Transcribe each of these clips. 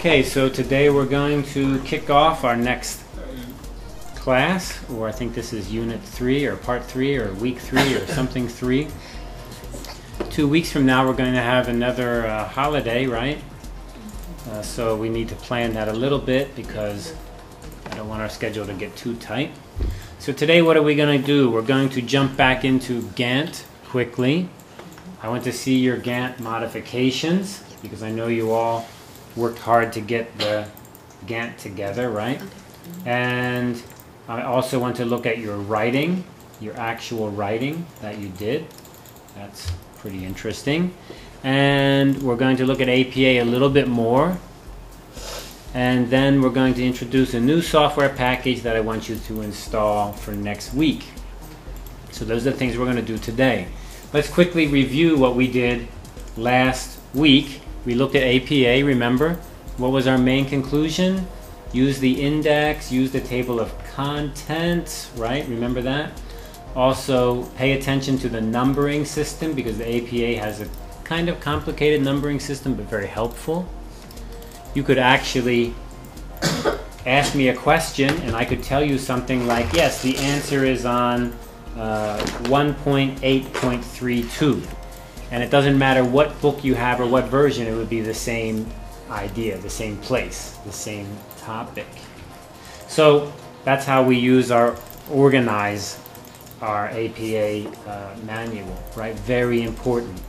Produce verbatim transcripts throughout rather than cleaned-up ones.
Okay, so today we're going to kick off our next class, or I think this is unit three or part three or week three or something three. Two weeks from now we're going to have another uh, holiday, right? Uh, so we need to plan that a little bit because I don't want our schedule to get too tight. So today what are we going to do? We're going to jump back into Gantt quickly. I went to see your Gantt modifications because I know you all worked hard to get the Gantt together, right? And I also want to look at your writing, your actual writing that you did. That's pretty interesting. And we're going to look at A P A a little bit more. And then we're going to introduce a new software package that I want you to install for next week. So those are the things we're going to do today. Let's quickly review what we did last week. We looked at A P A, remember? What was our main conclusion? Use the index, use the table of contents, right? Remember that? Also, pay attention to the numbering system because the A P A has a kind of complicated numbering system, but very helpful. You could actually ask me a question and I could tell you something like, yes, the answer is on uh, one point eight point three two. And it doesn't matter what book you have or what version, it would be the same idea, the same place, the same topic. So that's how we use our, organize our A P A uh, manual, right? Very important.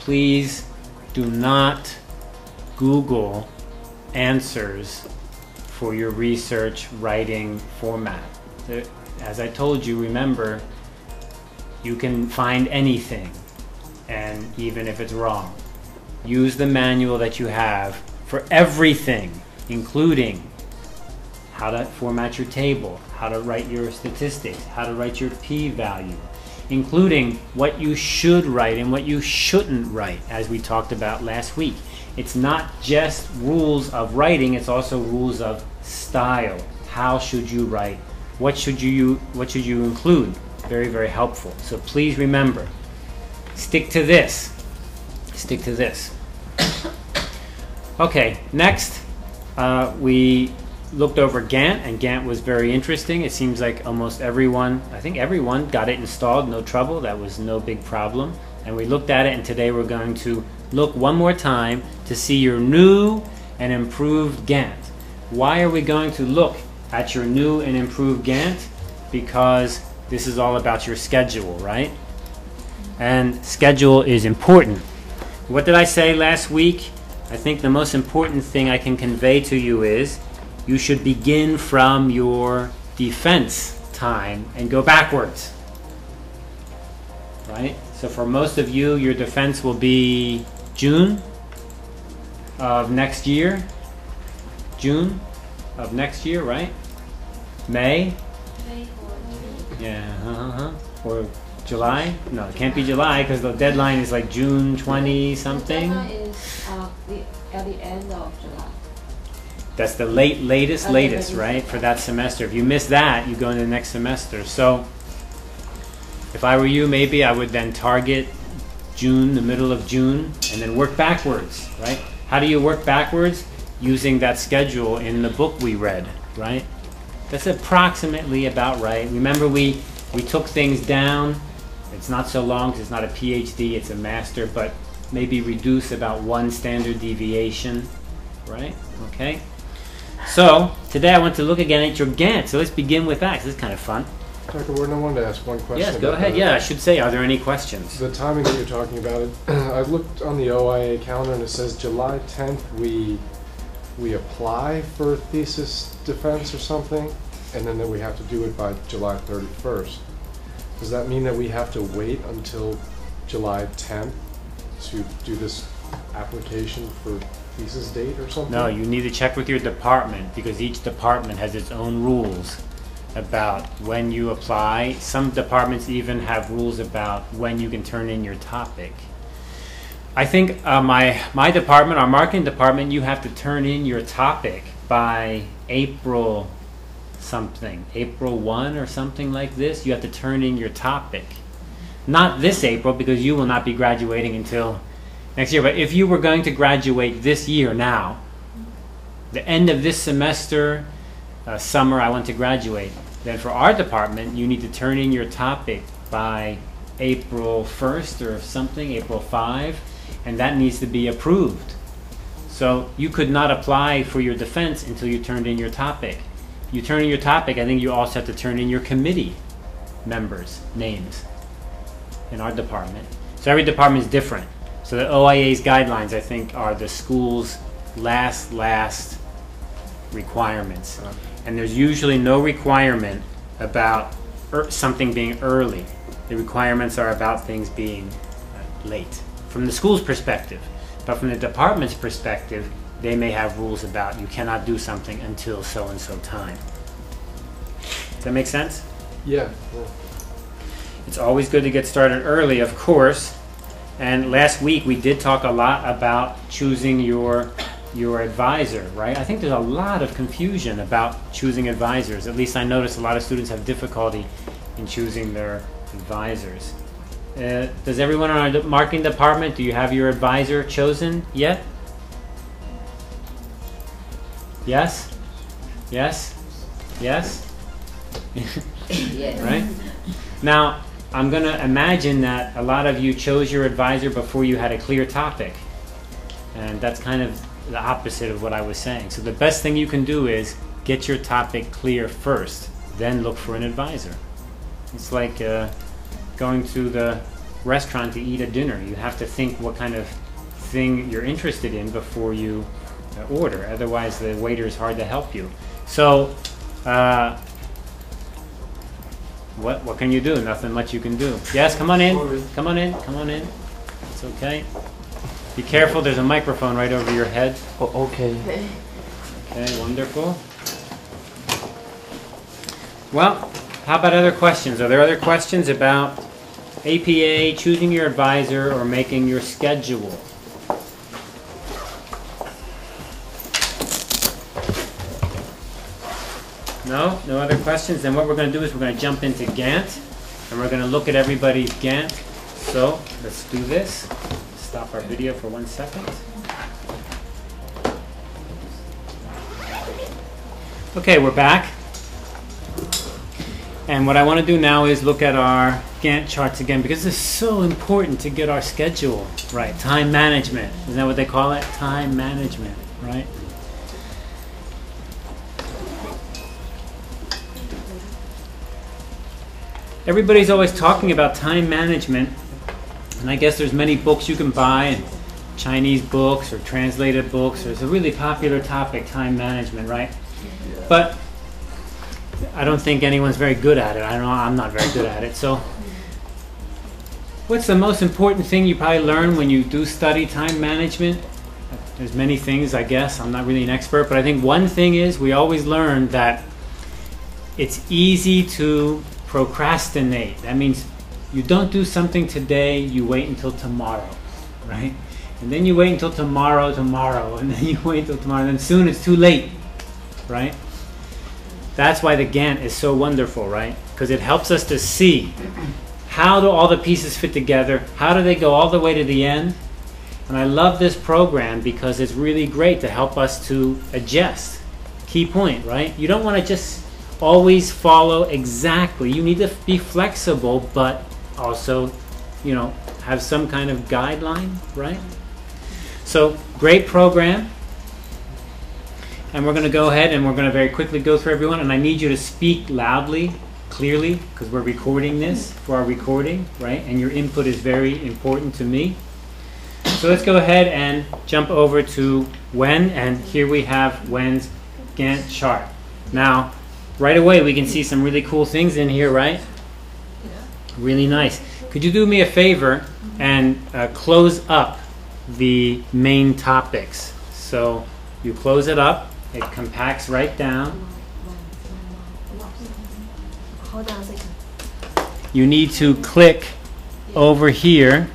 Please do not Google answers for your research writing format. As I told you, remember, you can find anything. And even if it's wrong, use the manual that you have for everything, including how to format your table, how to write your statistics, how to write your p-value, including what you should write and what you shouldn't write, as we talked about last week. It's not just rules of writing, it's also rules of style. How should you write? What should you, what should you include? Very, very helpful. So please remember, stick to this. Stick to this. Okay, next uh, we looked over Gantt, and Gantt was very interesting. It seems like almost everyone, I think everyone got it installed, no trouble. That was no big problem. And we looked at it, and today we're going to look one more time to see your new and improved Gantt. Why are we going to look at your new and improved Gantt? Because this is all about your schedule, right? And schedule is important. What did I say last week? I think the most important thing I can convey to you is you should begin from your defense time and go backwards, right? So for most of you, your defense will be June of next year. June of next year, right? May? May. Yeah, uh-huh. Or July? No, it can't be July because the deadline is like June twentieth something. The deadline is uh, the, at the end of July. That's the late, latest, okay, latest, right, for that semester. If you miss that, you go into the next semester. So if I were you, maybe I would then target June, the middle of June, and then work backwards, right? How do you work backwards? Using that schedule in the book we read, right? That's approximately about right. Remember we, we took things down. It's not so long because it's not a PhD, it's a master, but maybe reduce about one standard deviation, right? Okay. So today I want to look again at your Gantt. So let's begin with that. This is kind of fun. Doctor Warden, I wanted to ask one question. Yes, go ahead. The, yeah, I should say, are there any questions? The timing that you're talking about, it, I've looked on the O I A calendar and it says July tenth we we apply for thesis defense or something, and then that we have to do it by July thirty-first. Does that mean that we have to wait until July tenth to do this application for thesis date or something? No, you need to check with your department because each department has its own rules about when you apply. Some departments even have rules about when you can turn in your topic. I think uh, my, my department, our marketing department, you have to turn in your topic by April something, April first or something like this. You have to turn in your topic. Not this April because you will not be graduating until next year, but if you were going to graduate this year now, the end of this semester, uh, summer, I want to graduate. Then for our department, you need to turn in your topic by April first or something, April fifth, and that needs to be approved. So you could not apply for your defense until you turned in your topic. You turn in your topic, I think you also have to turn in your committee members' names in our department. So every department is different. So the O I A's guidelines, I think, are the school's last, last requirements. And there's usually no requirement about er something being early. The requirements are about things being uh, late, from the school's perspective. But from the department's perspective, they may have rules about you cannot do something until so-and-so time. Does that make sense? Yeah. Cool. It's always good to get started early, of course. And last week we did talk a lot about choosing your your advisor, right? I think there's a lot of confusion about choosing advisors. At least I noticed a lot of students have difficulty in choosing their advisors. Uh, does everyone in our de- marketing department, do you have your advisor chosen yet? Yes? Yes? Yes? Yes. Right? Now, I'm going to imagine that a lot of you chose your advisor before you had a clear topic. And that's kind of the opposite of what I was saying. So the best thing you can do is get your topic clear first, then look for an advisor. It's like uh, going to the restaurant to eat a dinner. You have to think what kind of thing you're interested in before you uh, order. Otherwise, the waiter is hard to help you. So uh, what what can you do? Nothing much you can do. Yes, come on in. Come on in. Come on in. It's okay. Be careful, there's a microphone right over your head. Oh, okay. Okay, wonderful. Well, how about other questions? Are there other questions about A P A, choosing your advisor, or making your schedule? No? No other questions? Then what we're going to do is we're going to jump into Gantt, and we're going to look at everybody's Gantt. So, let's do this. Stop our video for one second. Okay, we're back. And what I want to do now is look at our Gantt charts again, because it's so important to get our schedule right. Time management. Isn't that what they call it? Time management, right? Everybody's always talking about time management. And I guess there's many books you can buy, and Chinese books or translated books. It's a really popular topic, time management, right? Yeah. But I don't think anyone's very good at it. I know I'm not very good at it. So what's the most important thing you probably learn when you do study time management? There's many things, I guess. I'm not really an expert. But I think one thing is we always learn that it's easy to procrastinate. That means you don't do something today, you wait until tomorrow, right? And then you wait until tomorrow, tomorrow, and then you wait until tomorrow, and then soon it's too late, right? That's why the Gantt is so wonderful, right? Because it helps us to see how do all the pieces fit together, how do they go all the way to the end? And I love this program because it's really great to help us to adjust. Key point, right? You don't want to just always follow exactly. You need to be flexible, but also, you know, have some kind of guideline, right? So, great program. And we're going to go ahead and we're going to very quickly go through everyone. And I need you to speak loudly, clearly, because we're recording this for our recording, right? And your input is very important to me. So let's go ahead and jump over to Wen. And here we have Wen's Gantt chart. Now, right away we can see some really cool things in here, right? Really nice. Could you do me a favor and uh, close up the main topics? So you close it up, it compacts right down. Hold on a second. You need to click over here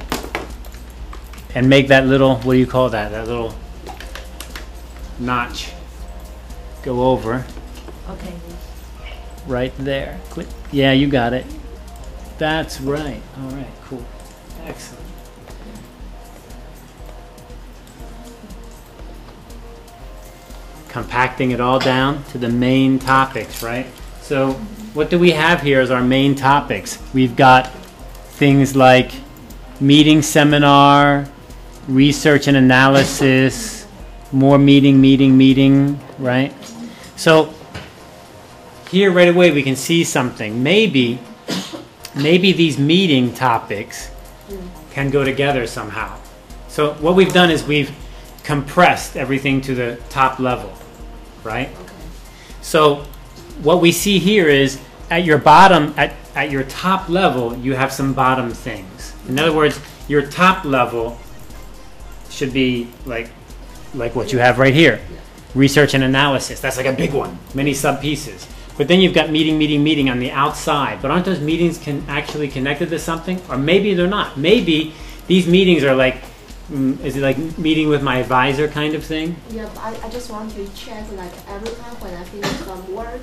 and make that little, what do you call that? That little notch go over. Okay. Right there. Click. Yeah, you got it. That's right. All right, cool. Excellent. compacting it all down to the main topics, right? So what do we have here as our main topics? We've got things like meeting seminar, research and analysis, more meeting, meeting, meeting, right? So here right away we can see something. Maybe, maybe these meeting topics can go together somehow. So what we've done is we've compressed everything to the top level, right? Okay. So what we see here is at your bottom, at, at your top level, you have some bottom things. In other words, your top level should be like, like what you have right here. Research and analysis, that's like a big one, many sub pieces. But then you've got meeting, meeting, meeting on the outside. But aren't those meetings can actually connected to something? Or maybe they're not. Maybe these meetings are like, is it like meeting with my advisor kind of thing? Yeah, but I, I just want to check, like every time when I finish some work,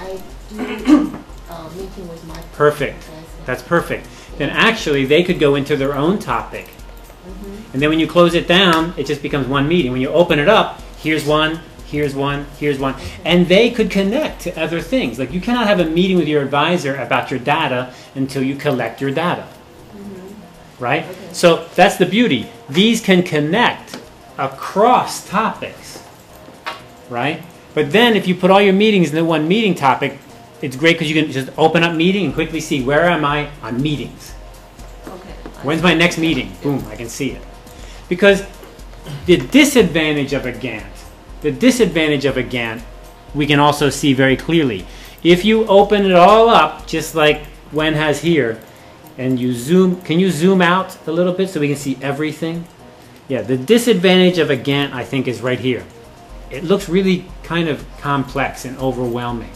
I do uh, meeting with my... Perfect. That's perfect. Then actually they could go into their own topic. Mm-hmm. And then when you close it down, it just becomes one meeting. When you open it up, here's one, here's one, here's one. And they could connect to other things. Like you cannot have a meeting with your advisor about your data until you collect your data. Mm-hmm. Right? Okay. So that's the beauty. These can connect across topics. Right? But then if you put all your meetings in the one meeting topic, it's great because you can just open up meeting and quickly see where am I on meetings. Okay. When's my next meeting? Boom, I can see it. Because the disadvantage of a Gantt, the disadvantage of a Gantt, we can also see very clearly. If you open it all up, just like Wen has here, and you zoom, can you zoom out a little bit so we can see everything? Yeah, the disadvantage of a Gantt, I think, is right here. It looks really kind of complex and overwhelming.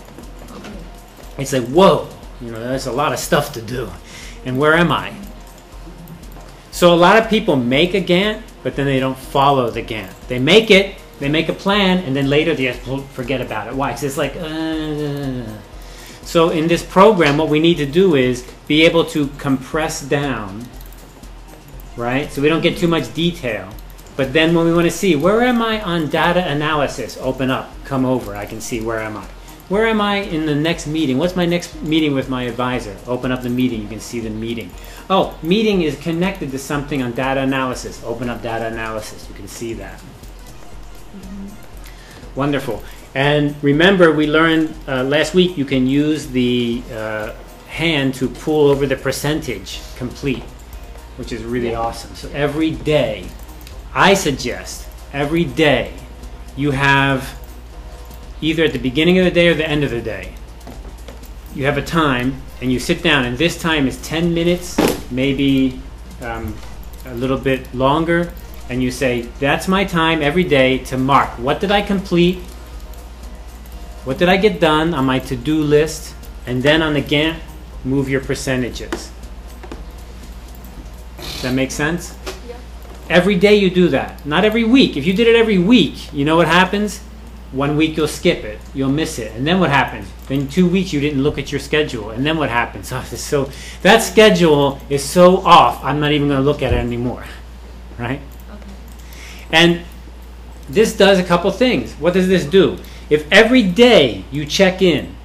It's like, whoa, you know, there's a lot of stuff to do. And where am I? So a lot of people make a Gantt, but then they don't follow the Gantt. They make it, they make a plan, and then later they forget about it. Why? Because it's like, uh... So in this program, what we need to do is be able to compress down, right? So we don't get too much detail. But then when we want to see, where am I on data analysis? Open up, come over, I can see where am I. Where am I in the next meeting? What's my next meeting with my advisor? Open up the meeting, you can see the meeting. Oh, meeting is connected to something on data analysis. Open up data analysis, you can see that. Mm-hmm. Wonderful. And remember, we learned uh, last week you can use the uh, hand to pull over the percentage complete, which is really awesome. So every day, I suggest every day you have either at the beginning of the day or the end of the day. You have a time and you sit down, and this time is ten minutes, maybe um, a little bit longer, and you say, that's my time every day to mark. What did I complete? What did I get done on my to-do list? And then on the Gantt, move your percentages. Does that make sense? Yeah. Every day you do that, not every week. If you did it every week, you know what happens? One week you'll skip it, you'll miss it, and then what happens? Then two weeks you didn't look at your schedule, and then what happens? Oh, so that schedule is so off, I'm not even going to look at it anymore, right? Okay. And this does a couple things. What does this do? If every day you check in,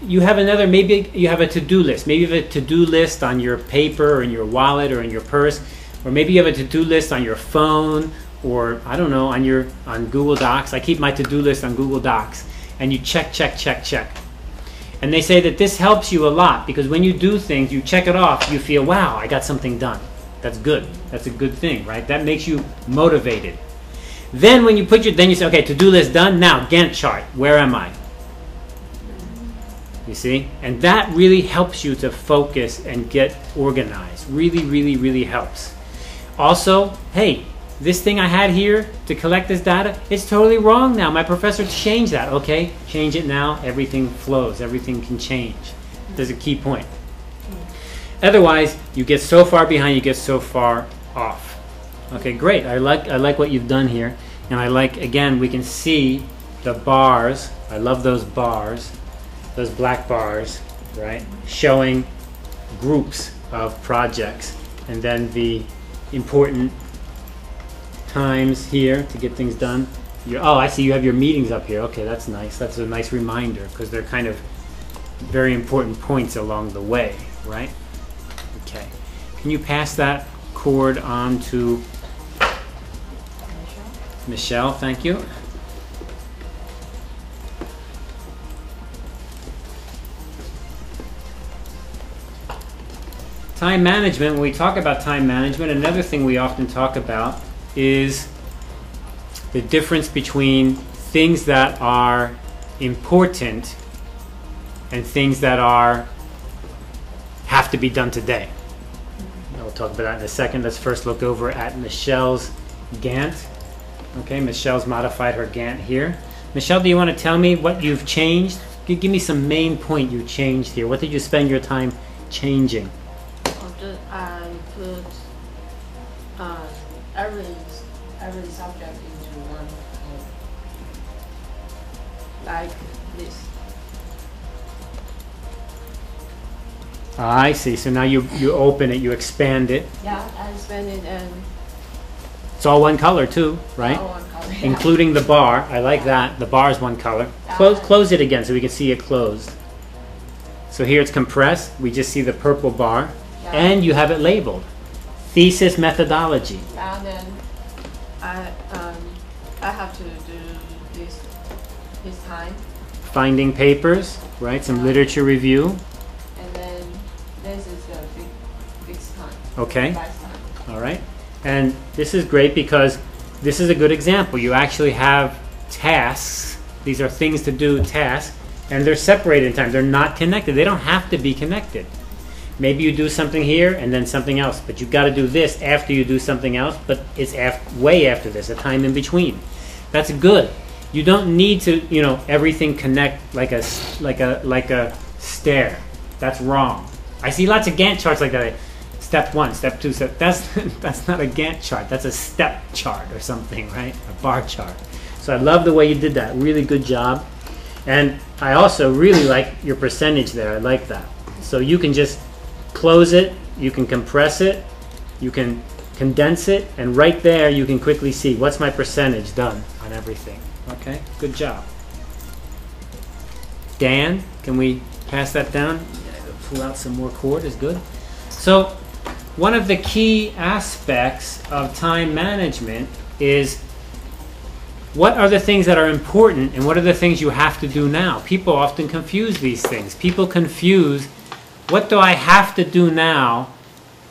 you have another, maybe you have a to-do list. Maybe you have a to-do list on your paper or in your wallet or in your purse, or maybe you have a to-do list on your phone, or I don't know, on your on Google Docs. I keep my to-do list on Google Docs, and you check, check, check, check. And they say that this helps you a lot because when you do things, you check it off, you feel, wow, I got something done. That's good. That's a good thing, right? That makes you motivated. Then when you put your, then you say, okay, to-do list done, now Gantt chart, where am I? You see? And that really helps you to focus and get organized. Really, really, really helps. Also, hey, this thing I had here to collect this data, it's totally wrong now. My professor changed that. Okay, change it now. Everything flows. Everything can change. There's a key point. Otherwise, you get so far behind, you get so far off. Okay, great. I like, I like what you've done here. And I like, again, we can see the bars. I love those bars, those black bars, right? Showing groups of projects. And then the important times here to get things done, your, oh, I see you have your meetings up here. Okay, that's nice. That's a nice reminder because they're kind of very important points along the way, right? Okay. Can you pass that cord on to Michelle? Michelle, thank you. Time management. When we talk about time management, another thing we often talk about is the difference between things that are important and things that are have to be done today. We'll talk about that in a second. Let's first look over at Michelle's Gantt. Okay, Michelle's modified her Gantt here. Michelle, do you want to tell me what you've changed? Give me some main point you changed here. What did you spend your time changing? I put uh, every every subject into one point, like this. Ah, I see. So now you you open it, you expand it. Yeah, I expand it, and it's all one color too, right? All one color, yeah. Including the bar. I like yeah. that. The bar is one color. Yeah. Close close it again so we can see it closed. So here it's compressed. We just see the purple bar. And you have it labeled. Thesis methodology. And then I, um, I have to do this, this time. Finding papers, right? Some um, literature review. And then this is the fixed time. Okay. Time. All right. And this is great because this is a good example. You actually have tasks. These are things to do, tasks. And they're separated in time. They're not connected. They don't have to be connected. Maybe you do something here and then something else, but you've got to do this after you do something else, but it's af way after this, a time in between. That's good. You don't need to, you know, everything connect like a, like a, like a stair. That's wrong. I see lots of Gantt charts like that. Step one, step two, step, that's, that's not a Gantt chart. That's a step chart or something, right? A bar chart. So I love the way you did that. Really good job. And I also really like your percentage there. I like that. So you can just close it, you can compress it, you can condense it, and right there you can quickly see what's my percentage done on everything. Okay, good job. Dan, can we pass that down? Pull out some more cord is good. So one of the key aspects of time management is what are the things that are important and what are the things you have to do now? People often confuse these things. People confuse what do I have to do now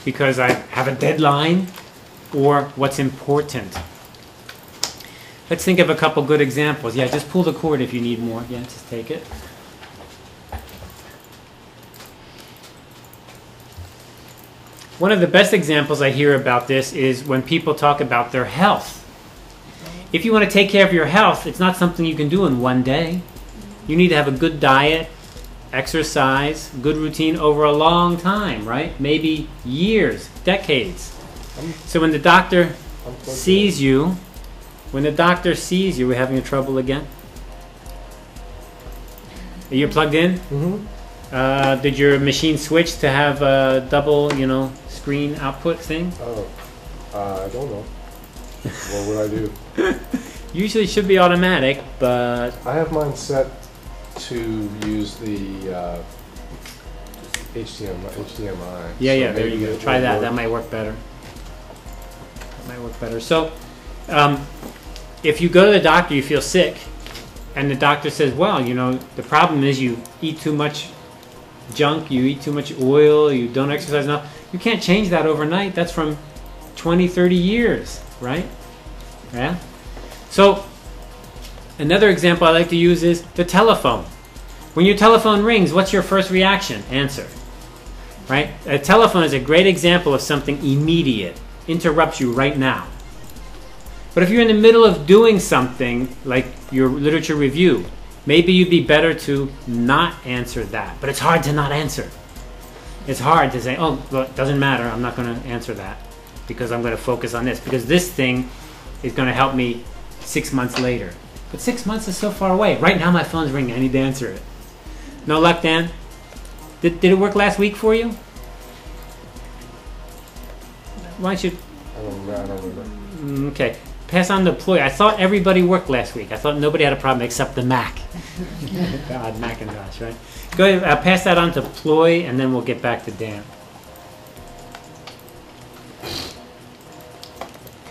because I have a deadline or what's important? Let's think of a couple good examples. Yeah, just pull the cord if you need more. Yeah, just take it. One of the best examples I hear about this is when people talk about their health. If you want to take care of your health, it's not something you can do in one day. You need to have a good diet, exercise, good routine over a long time, right? Maybe years, decades. So when the doctor sees you, when the doctor sees you, we're having trouble again? Are you plugged in? Mm-hmm. Uh, did your machine switch to have a double, you know, screen output thing? Oh, uh, I don't know. What would I do? Usually it should be automatic, but... I have mine set to use the uh, H D M I. Yeah, so yeah, there you go. Try that. Work. That might work better. That might work better. So um, if you go to the doctor, you feel sick, and the doctor says, well, you know, the problem is you eat too much junk, you eat too much oil, you don't exercise enough. You can't change that overnight. That's from twenty, thirty years, right? Yeah? So another example I like to use is the telephone. When your telephone rings, what's your first reaction? Answer. Right? A telephone is a great example of something immediate. Interrupts you right now. But if you're in the middle of doing something, like your literature review, maybe you'd be better to not answer that. But it's hard to not answer. It's hard to say, oh, well, it doesn't matter. I'm not going to answer that because I'm going to focus on this. Because this thing is going to help me six months later. But six months is so far away. Right now my phone's ringing. I need to answer it. No luck, Dan? Did, did it work last week for you? Why don't you... I don't remember. Okay. pass on to Ploy. I thought everybody worked last week. I thought nobody had a problem except the Mac. God, Macintosh, right? Go ahead, I'll pass that on to Ploy, and then we'll get back to Dan.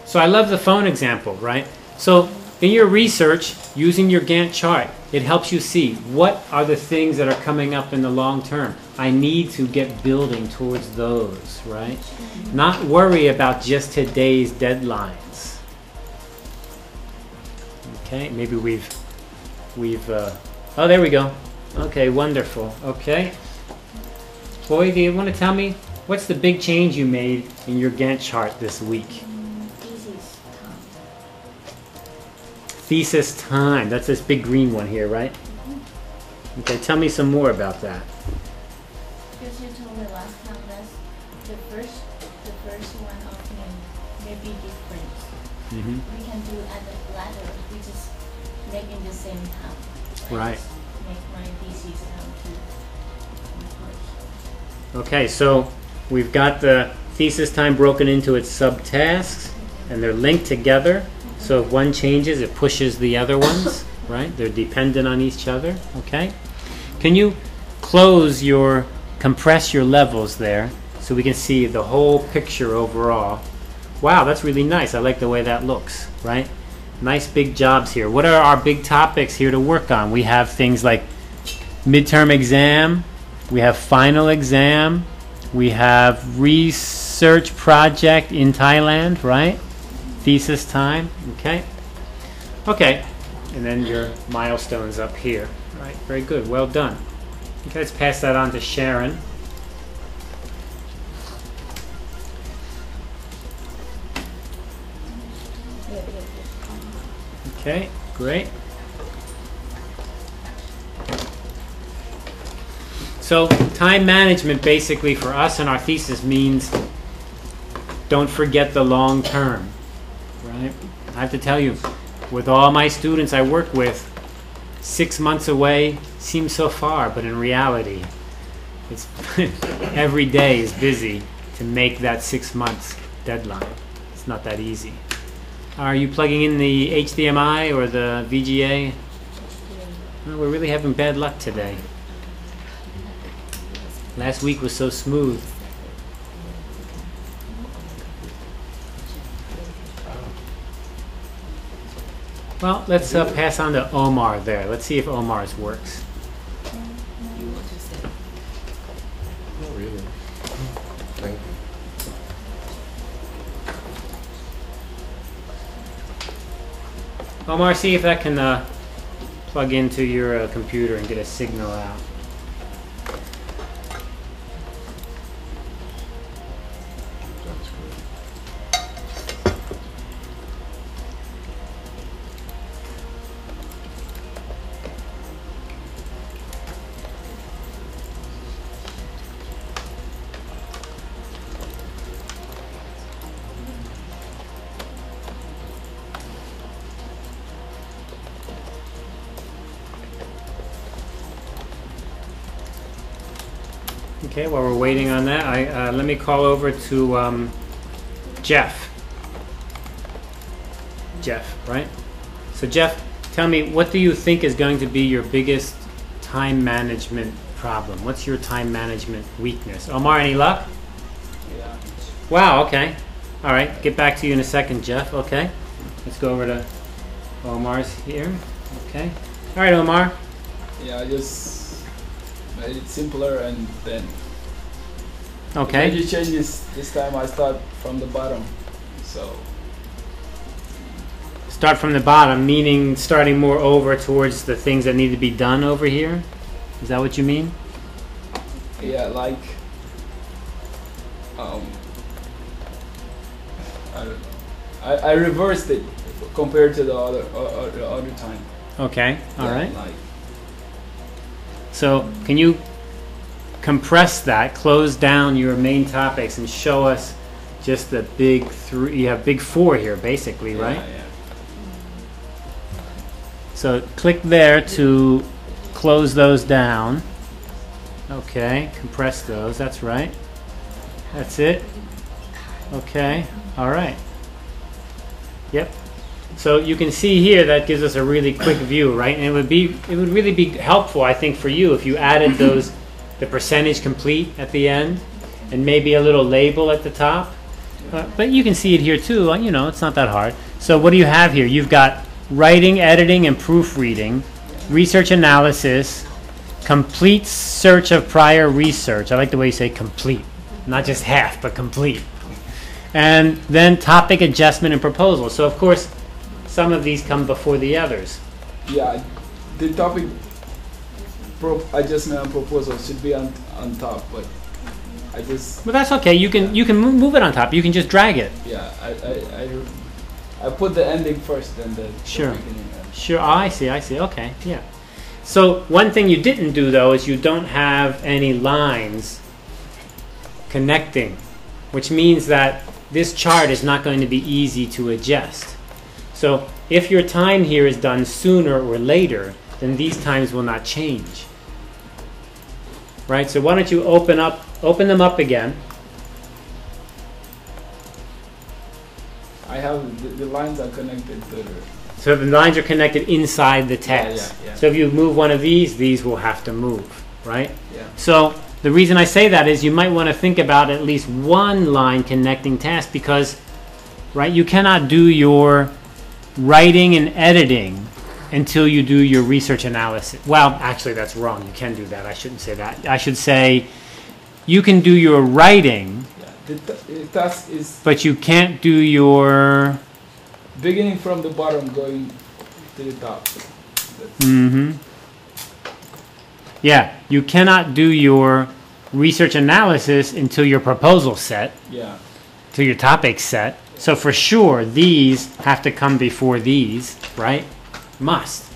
So I love the phone example, right? So in your research, using your Gantt chart, it helps you see what are the things that are coming up in the long term. I need to get building towards those, right? Not worry about just today's deadlines. Okay, maybe we've, we've, uh, oh, there we go. Okay, wonderful. Okay. Ploy, do you want to tell me what's the big change you made in your Gantt chart this week? Thesis time. That's this big green one here, right? Mm-hmm. Okay, tell me some more about that. Because you told me last time that the first, the first one of them may be different. Mm-hmm. We can do at the latter, we just make in the same time. Right. Right. Make my thesis time too. Okay, so we've got the thesis time broken into its subtasks, mm-hmm. and they're linked together. So if one changes, it pushes the other ones, right? They're dependent on each other, okay? Can you close your, compress your levels there so we can see the whole picture overall? Wow, that's really nice. I like the way that looks, right? Nice big jobs here. What are our big topics here to work on? We have things like midterm exam. We have final exam. We have research project in Thailand, right? Thesis time, okay? Okay, and then your milestones up here. All right, very good, well done. Okay, let's pass that on to Sharon. Okay, great. So time management basically for us and our thesis means don't forget the long term. Right. I have to tell you, with all my students I work with, six months away seems so far, but in reality, it's every day is busy to make that six months deadline. It's not that easy. Are you plugging in the H D M I or the V G A? Well, we're really having bad luck today. Last week was so smooth. Well, let's uh, pass on to Omar there. Let's see if Omar's works. You want to say? Not really. Thank you. Omar, see if that can uh, plug into your uh, computer and get a signal out. Okay, while we're waiting on that, I, uh, let me call over to um, Jeff. Jeff, right? So Jeff, tell me, what do you think is going to be your biggest time management problem? What's your time management weakness? Omar, any luck? Yeah. Wow, okay. All right, get back to you in a second, Jeff. Okay, let's go over to Omar's here. Okay. All right, Omar. Yeah, I just... made it simpler and then okay. Major changes this time. I start from the bottom. So start from the bottom, meaning starting more over towards the things that need to be done over here. Is that what you mean? Yeah, like um, I I, I reversed it compared to the other uh, the other time. Okay. All yeah, right. Like, so can you compress that, close down your main topics and show us just the big three, you have big four here basically, yeah, right? Yeah. So click there to close those down. Okay, compress those, that's right. That's it. Okay, all right. Yep, So you can see here that gives us a really quick view, right? And it would be, it would really be helpful, I think, for you if you added those, the percentage complete at the end, and maybe a little label at the top. Uh, but you can see it here too. You know, it's not that hard. So what do you have here? You've got writing, editing, and proofreading, research analysis, complete search of prior research. I like the way you say complete, not just half, but complete. And then topic adjustment and proposal. So of course, some of these come before the others. Yeah, the topic pro adjustment and proposal should be on, on top, but I just... Well, that's okay. You can, yeah. you can move it on top. You can just drag it. Yeah, I, I, I, I put the ending first, then the, sure. the beginning. Sure, oh, I see, I see. Okay, yeah. So one thing you didn't do, though, is you don't have any lines connecting, which means that this chart is not going to be easy to adjust. So if your time here is done sooner or later, then these times will not change. Right? So why don't you open up, open them up again. I have, the, the lines are connected to the... So the lines are connected inside the text. Yeah, yeah, yeah. So if you move one of these, these will have to move, right? Yeah. So the reason I say that is you might want to think about at least one line connecting task because, right, you cannot do your writing and editing until you do your research analysis. Well, actually that's wrong. You can do that. I shouldn't say that. I should say you can do your writing, yeah, the th task is but you can't do your... Beginning from the bottom, going to the top. Mm-hmm. Yeah, you cannot do your research analysis until your proposal's set. Yeah. Till your topic's set. So for sure, these have to come before these, right? Must.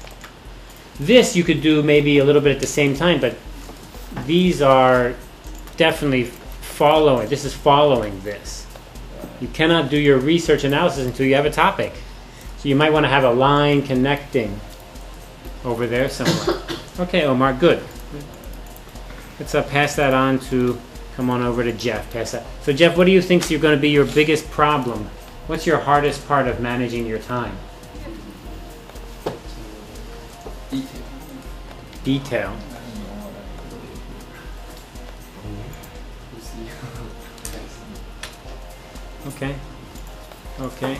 This you could do maybe a little bit at the same time, but these are definitely following. This is following this. You cannot do your research analysis until you have a topic. So you might want to have a line connecting over there somewhere. Okay, Omar, good. Let's uh, pass that on to, come on over to Jeff. Pass that. So Jeff, what do you think is going to be your biggest problem? What's your hardest part of managing your time? Detail. Detail. Okay. Okay.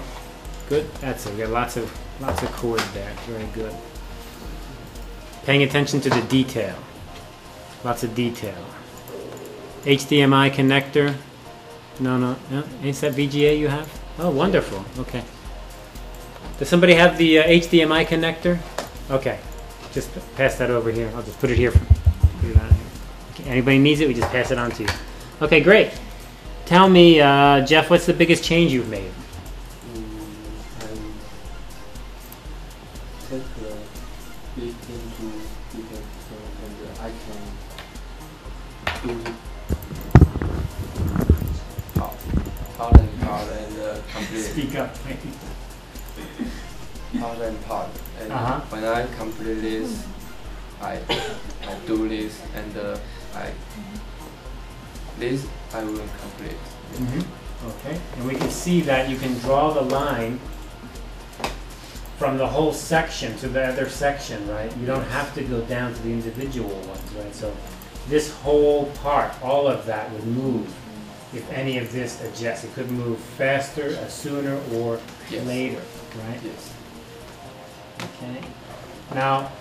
Good. That's it. We got lots of lots of chords there. Very good. Paying attention to the detail. Lots of detail. H D M I connector. No, no, no. Is that V G A you have? Oh, wonderful. Okay. Does somebody have the uh, H D M I connector? Okay. Just pass that over here. I'll just put it here. Put it on here. Okay. Anybody needs it, we just pass it on to you. Okay, great. Tell me, uh, Jeff, what's the biggest change you've made? Speak up, maybe. Part and part. And uh-huh. when I complete this, I, I do this, and uh, I... This I will complete. Mm-hmm. Okay, and we can see that you can draw the line from the whole section to the other section, right? You don't have to go down to the individual ones, right? So this whole part, all of that would move if any of this adjusts. It could move faster, or sooner, or yes. later, right? Yes. Okay. Now,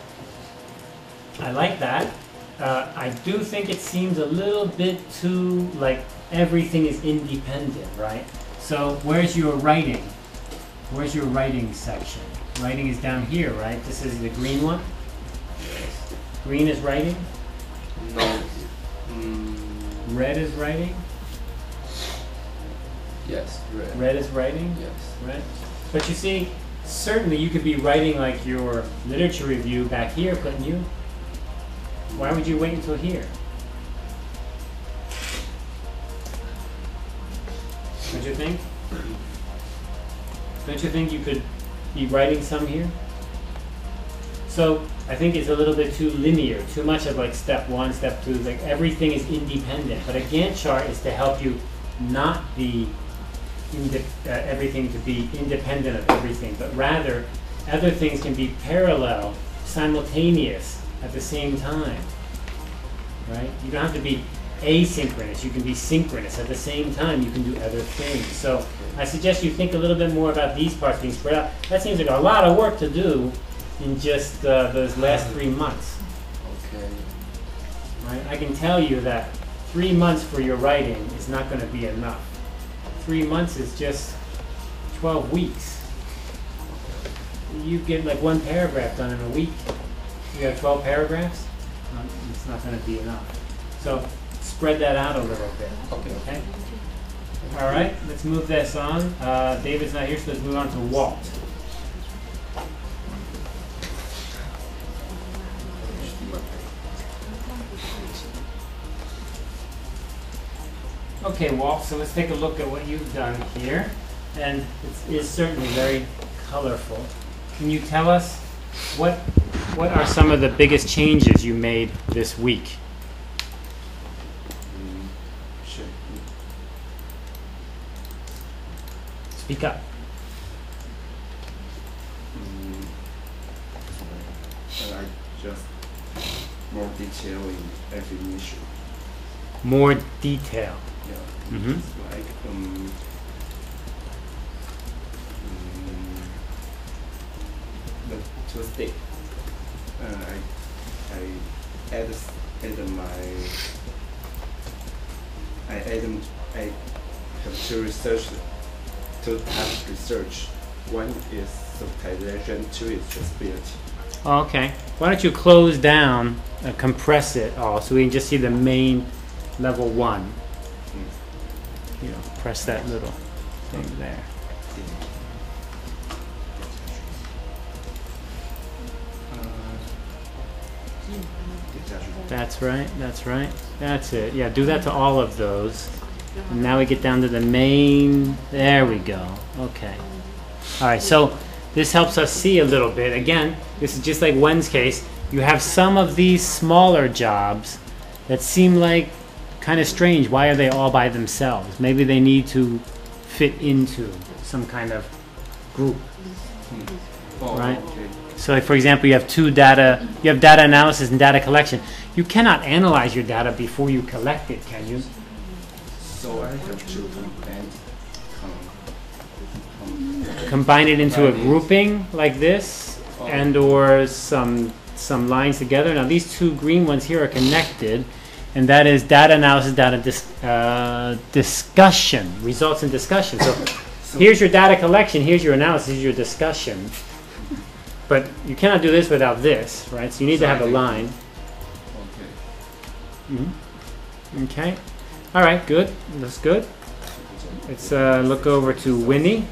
I like that. Uh, I do think it seems a little bit too, like, everything is independent, right? So where's your writing? Where's your writing section? Writing is down here, right? This is the green one? Yes. Green is writing? No. Mm. Red is writing? Yes, red. Red is writing? Yes. Right? But you see, certainly you could be writing, like, your literature review back here, couldn't you? Why would you wait until here? Don't you think? Don't you think you could be writing some here? So I think it's a little bit too linear, too much of like step one, step two, like everything is independent. But a Gantt chart is to help you not be inde uh, everything to be independent of everything, but rather other things can be parallel, simultaneous at the same time, right? You don't have to be asynchronous, you can be synchronous at the same time, you can do other things. So I suggest you think a little bit more about these parts being spread out. That seems like a lot of work to do in just uh, those last three months. Okay. Right? I can tell you that three months for your writing is not going to be enough. Three months is just twelve weeks. You get like one paragraph done in a week. You have twelve paragraphs, um, it's not going to be enough. So spread that out a little bit. Okay. Okay? All right, let's move this on. Uh, David's not here, so let's move on to Walt. Okay, Walt, so let's take a look at what you've done here. And it is certainly very colorful. Can you tell us what, what are some of the biggest changes you made this week? Speak up. Mm. I like just more detail in every issue. More detail. Yeah. Mm-hmm. It's like um, um the Tuesday. Uh, I I add add my I add I have to research. Two types of research. One is subtitration, two is disability. Okay. Why don't you close down and compress it all so we can just see the main level one. Mm. You know, press that little thing there. Uh, that's right, that's right. That's it. Yeah, do that to all of those. And now we get down to the main, there we go, okay. All right, so this helps us see a little bit. Again, this is just like Wen's case. You have some of these smaller jobs that seem like kind of strange. Why are they all by themselves? Maybe they need to fit into some kind of group, right? So like for example, you have two data, you have data analysis and data collection. You cannot analyze your data before you collect it, can you? So I have to combine, com, com, combine it into a grouping like this, oh. and or some some lines together. Now these two green ones here are connected, and that is data analysis, data dis, uh, discussion, results and discussion. So, so here's your data collection, here's your analysis, here's your discussion. But you cannot do this without this, right? So you need so to have I a line. Okay. Mm-hmm. Okay. All right, good. That's good. Let's uh, look over to Winnie.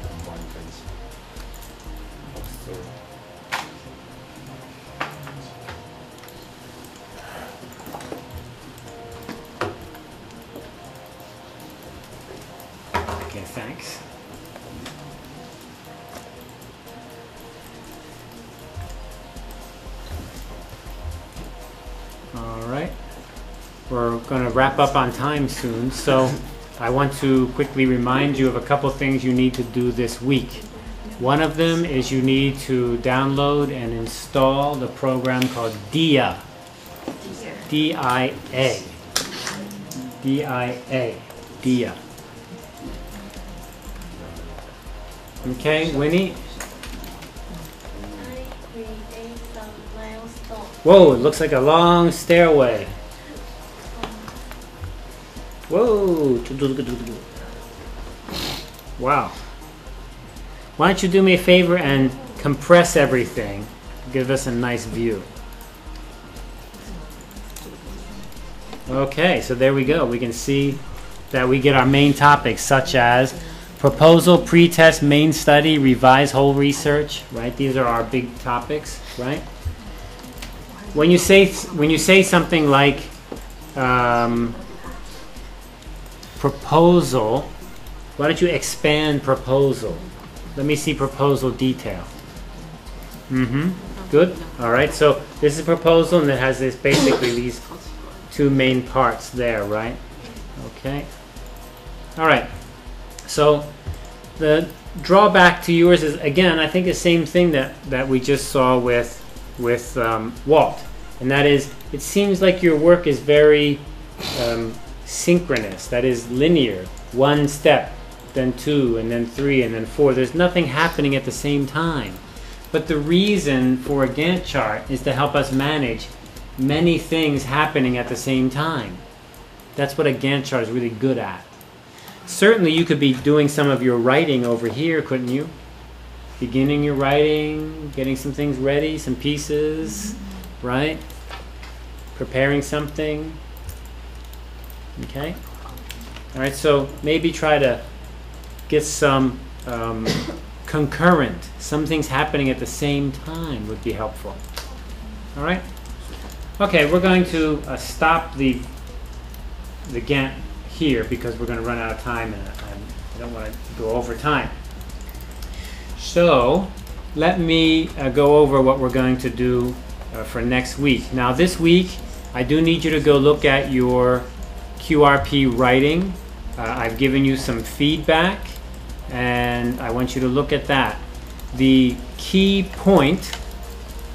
Okay, thanks. All right. We're going to wrap up on time soon, so I want to quickly remind you of a couple things you need to do this week. One of them is you need to download and install the program called D I A. D I A. D I A. D I A. Okay, Winnie? I created some milestone. Whoa, it looks like a long stairway. Whoa! Wow. Why don't you do me a favor and compress everything? Give us a nice view. Okay, so there we go. We can see that we get our main topics such as proposal, pretest, main study, revise whole research, right? These are our big topics, right? When you say, when you say something like um, proposal, why don't you expand proposal? Let me see proposal detail. Mm-hmm. Good. All right, so this is proposal and it has this basically these two main parts there, right? Okay. All right, so the drawback to yours is, again, I think the same thing that, that we just saw with, with um, Walt. And that is, it seems like your work is very um, synchronous, that is linear. One step, then two, and then three, and then four. There's nothing happening at the same time. But the reason for a Gantt chart is to help us manage many things happening at the same time. That's what a Gantt chart is really good at. Certainly you could be doing some of your writing over here, couldn't you? Beginning your writing, getting some things ready, some pieces, right? Preparing something, okay? All right, so maybe try to get some um, concurrent, some things happening at the same time would be helpful. All right? Okay, we're going to uh, stop the, the Gantt here because we're going to run out of time and I don't want to go over time. So let me uh, go over what we're going to do uh, for next week. Now this week, I do need you to go look at your Q R P writing. Uh, I've given you some feedback and I want you to look at that. The key point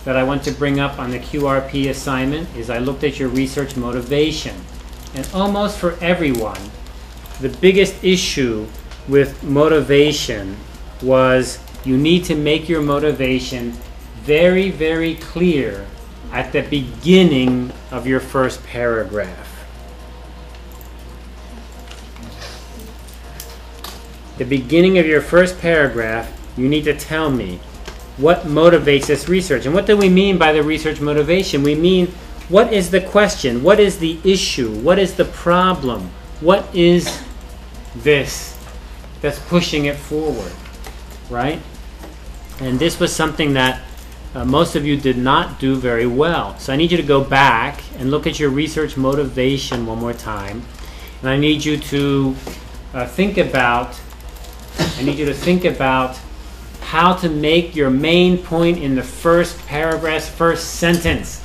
that I want to bring up on the Q R P assignment is I looked at your research motivation. And almost for everyone, the biggest issue with motivation was you need to make your motivation very, very clear at the beginning of your first paragraph. The beginning of your first paragraph, you need to tell me what motivates this research. And what do we mean by the research motivation? We mean, what is the question? What is the issue? What is the problem? What is this that's pushing it forward, right? And this was something that uh, most of you did not do very well. So I need you to go back and look at your research motivation one more time. And I need you to uh, think about I need you to think about how to make your main point in the first paragraph's first sentence.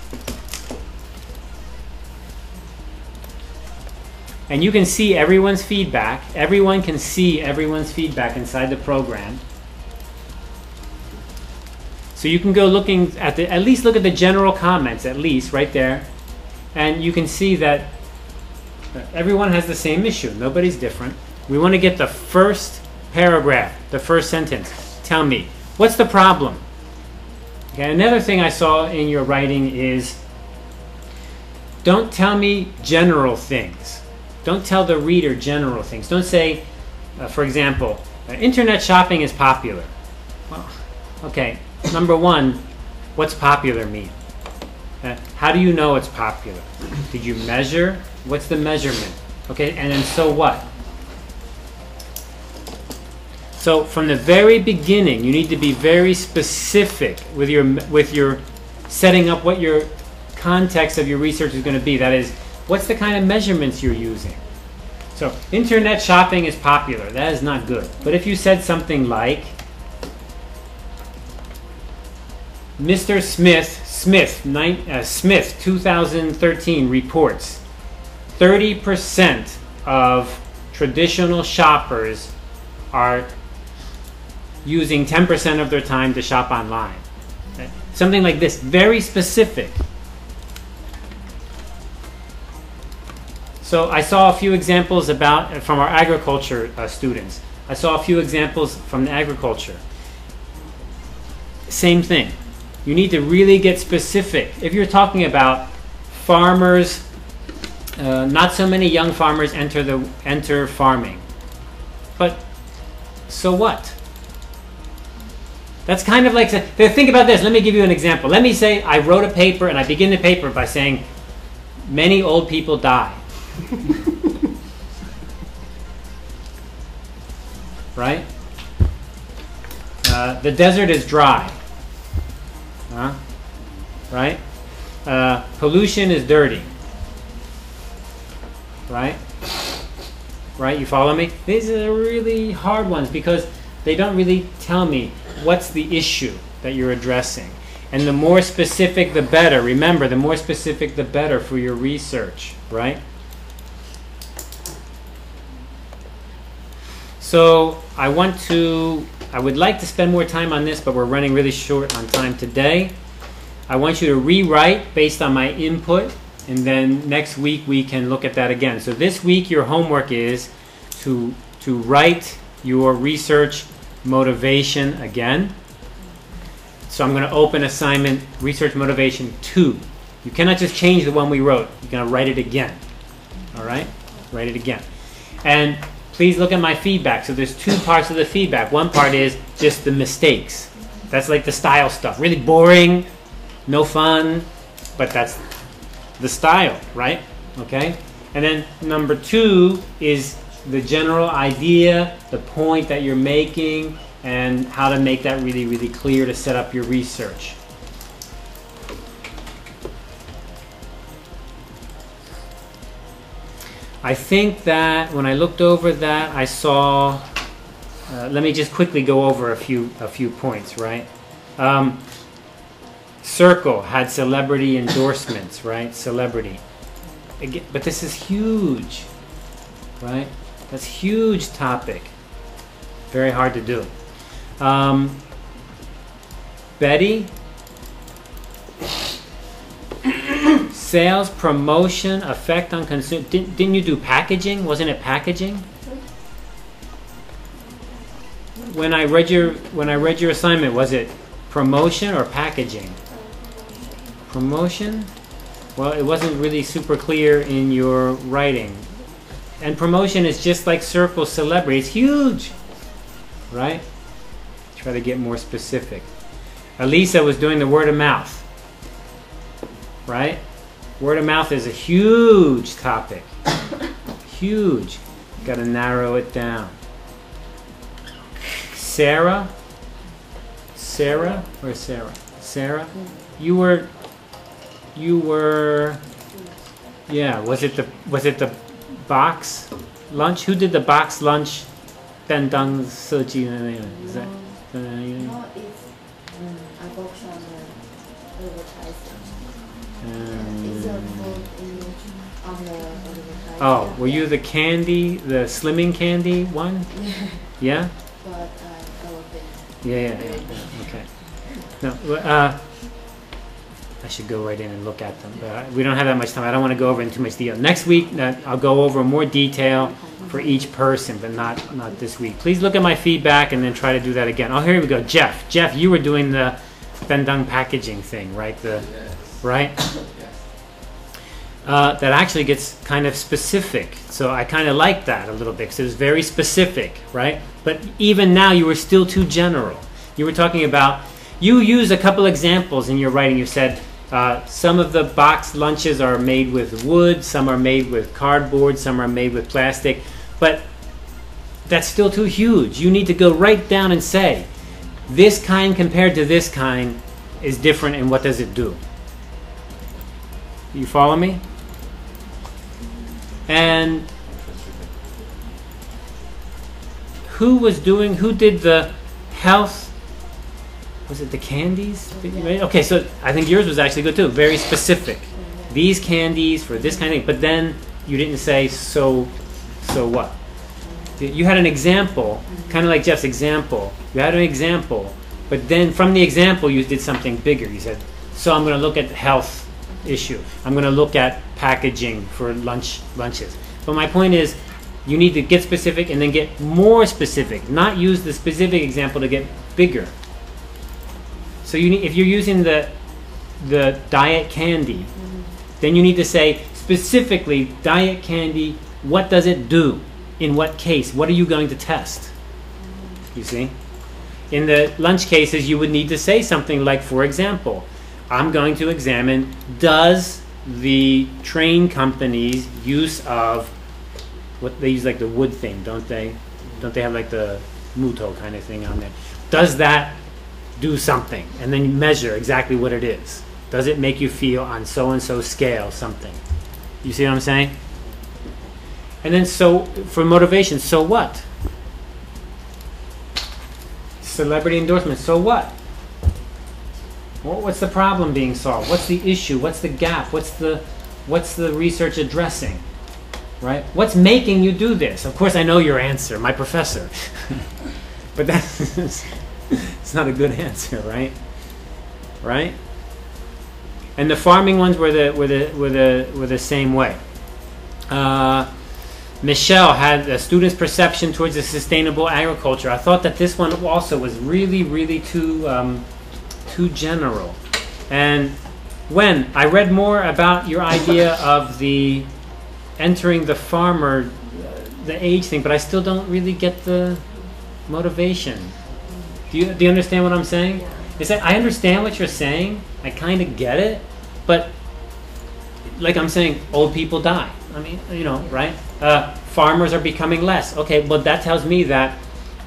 And you can see everyone's feedback. Everyone can see everyone's feedback inside the program. So you can go looking at the, at least look at the general comments, at least, right there. And you can see that everyone has the same issue. Nobody's different. We want to get the first paragraph, the first sentence. Tell me, what's the problem? Okay, another thing I saw in your writing is, don't tell me general things. Don't tell the reader general things. Don't say, uh, for example, internet shopping is popular. Well, okay, number one, what's popular mean? Uh, how do you know it's popular? Did you measure? What's the measurement? Okay, and then so what? So from the very beginning, you need to be very specific with your, with your setting up what your context of your research is going to be. That is, what's the kind of measurements you're using? So internet shopping is popular. That is not good. But if you said something like, Mister Smith, Smith, uh, Smith twenty thirteen reports thirty percent of traditional shoppers are using ten percent of their time to shop online. Okay? Something like this, very specific. So I saw a few examples about from our agriculture uh, students. I saw a few examples from the agriculture. Same thing. You need to really get specific. If you're talking about farmers, uh, not so many young farmers enter the enter farming. But so what? That's kind of like, think about this. Let me give you an example. Let me say I wrote a paper and I begin the paper by saying, many old people die. Right? Uh, the desert is dry. Huh? Right? Uh, pollution is dirty. Right? Right? You follow me? These are really hard ones because they don't really tell me what's the issue that you're addressing. And the more specific, the better. Remember, the more specific, the better for your research. Right? So I want to, I would like to spend more time on this, but we're running really short on time today. I want you to rewrite based on my input, and then next week we can look at that again. So this week your homework is to, to write your research motivation again. So I'm going to open assignment research motivation two. You cannot just change the one we wrote. You're going to write it again. All right? Write it again. And please look at my feedback. So there's two parts of the feedback. One part is just the mistakes. That's like the style stuff. Really boring, no fun, but that's the style, right? Okay? And then number two is the general idea, the point that you're making, and how to make that really, really clear to set up your research. I think that when I looked over that, I saw, uh, let me just quickly go over a few, a few points, right? Um, Circle had celebrity endorsements, right? Celebrity. Again, but this is huge, right? That's a huge topic. Very hard to do. Um, Betty, sales, promotion, effect on consumer. Didn't, didn't you do packaging? Wasn't it packaging? When I read your when I read your assignment, was it promotion or packaging? Promotion? Well, it wasn't really super clear in your writing. And promotion is just like Circle celebrity. It's huge, right? Try to get more specific. Elisa was doing the word of mouth, right? Word of mouth is a huge topic. Huge. Got to narrow it down. Sarah, Sarah or Sarah? Sarah, you were, you were, yeah. Was it the was it the box lunch? Who did the box lunch? Bandang soji. Is that? Uh, no, it's um, a box on the advertising. It's a book on the advertising. Oh, were you the candy, the slimming candy one? Yeah. But uh, I love it. Yeah, yeah, yeah. Okay. No, uh, I should go right in and look at them, but we don't have that much time. I don't want to go over in too much detail. Next week, uh, I'll go over more detail for each person, but not not this week. Please look at my feedback and then try to do that again. Oh, here we go. Jeff, Jeff, you were doing the bandang packaging thing, right? The yes. Right. Yes. Uh, that actually gets kind of specific. So I kind of like that a little bit because it was very specific, right? But even now, you were still too general. You were talking about. You used a couple examples in your writing. You said. Uh, some of the box lunches are made with wood, some are made with cardboard, some are made with plastic, but that's still too huge. You need to go right down and say, this kind compared to this kind is different, and what does it do? You follow me? And who was doing, who did the health? Was it the candies? Okay, so I think yours was actually good too. Very specific. These candies for this kind of thing. But then you didn't say, so so what? You had an example, kind of like Jeff's example. You had an example, but then from the example you did something bigger. You said, so I'm going to look at the health issue. I'm going to look at packaging for lunch lunches. But my point is, you need to get specific and then get more specific. Not use the specific example to get bigger. So you need, if you're using the, the diet candy, mm-hmm. then you need to say specifically, diet candy, what does it do? In what case? What are you going to test? Mm-hmm. You see? In the lunch cases, you would need to say something like, for example, I'm going to examine, does the train company's use of, what they use like the wood thing, don't they? Don't they have like the muto kind of thing on there? Does that do something, and then you measure exactly what it is. Does it make you feel on so-and-so scale something? You see what I'm saying? And then so, for motivation, so what? Celebrity endorsement, so what? Well, what's the problem being solved? What's the issue? What's the gap? What's the, what's the research addressing? right? What's making you do this? Of course I know your answer, my professor. But that's it's not a good answer, right? Right? And the farming ones were the were the were the were the same way. Uh, Michelle had the student's perception towards a sustainable agriculture. I thought that this one also was really, really too um, too general. And when I read more about your idea of the entering the farmer, the age thing, but I still don't really get the motivation. Do you do you understand what I'm saying? Is that I understand what you're saying. I kind of get it, but like I'm saying, old people die. I mean, you know, right? Uh, farmers are becoming less. Okay, but that tells me that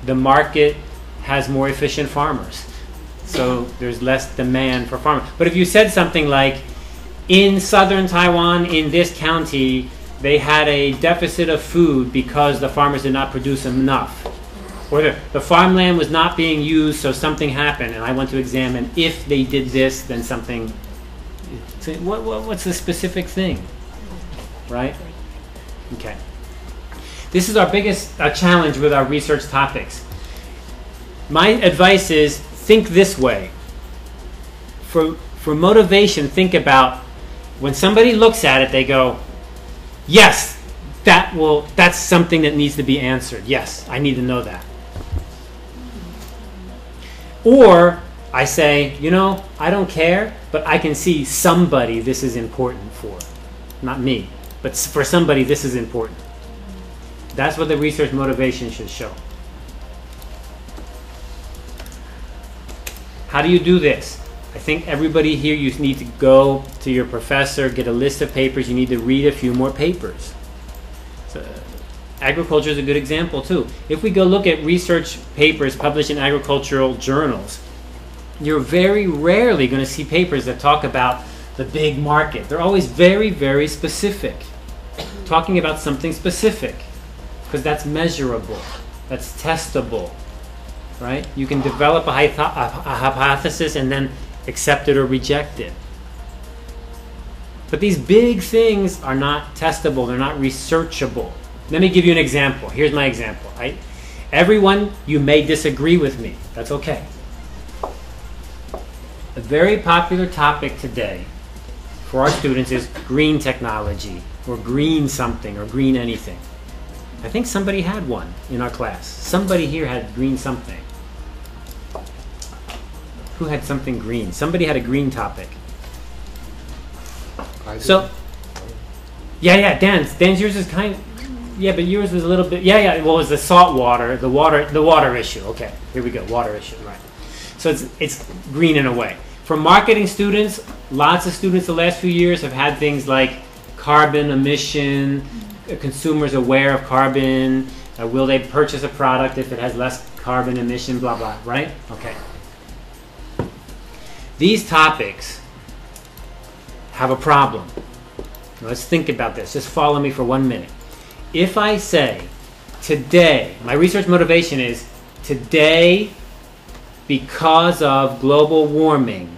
the market has more efficient farmers. So there's less demand for farmers. But if you said something like, in southern Taiwan, in this county, they had a deficit of food because the farmers did not produce enough. Or the, the farmland was not being used, so something happened, and I want to examine if they did this, then something. So what, what, what's the specific thing? Right? Okay. This is our biggest uh, challenge with our research topics. My advice is think this way. For, for motivation, think about when somebody looks at it, they go, yes, that will, that's something that needs to be answered. Yes, I need to know that. Or I say, you know, I don't care, but I can see somebody this is important for. Not me. But for somebody, this is important. That's what the research motivation should show. How do you do this? I think everybody here, you need to go to your professor, get a list of papers. You need to read a few more papers. So, agriculture is a good example, too. If we go look at research papers published in agricultural journals, you're very rarely going to see papers that talk about the big market. They're always very, very specific, talking about something specific, because that's measurable, that's testable, right? You can develop a, hypo a, a hypothesis and then accept it or reject it. But these big things are not testable, they're not researchable. Let me give you an example. Here's my example. I, everyone, you may disagree with me. That's okay. A very popular topic today for our students is green technology, or green something, or green anything. I think somebody had one in our class. Somebody here had green something. Who had something green? Somebody had a green topic. I so, yeah, yeah, Dan's, Dan's yours is kind of, yeah, but yours was a little bit, yeah, yeah, well, it was the salt water, the water, the water issue. Okay, here we go, water issue, right. So it's, it's green in a way. For marketing students, lots of students the last few years have had things like carbon emission, consumers aware of carbon, uh, will they purchase a product if it has less carbon emission, blah, blah, right? Okay. These topics have a problem. Now let's think about this. Just follow me for one minute. If I say today, my research motivation is today, because of global warming,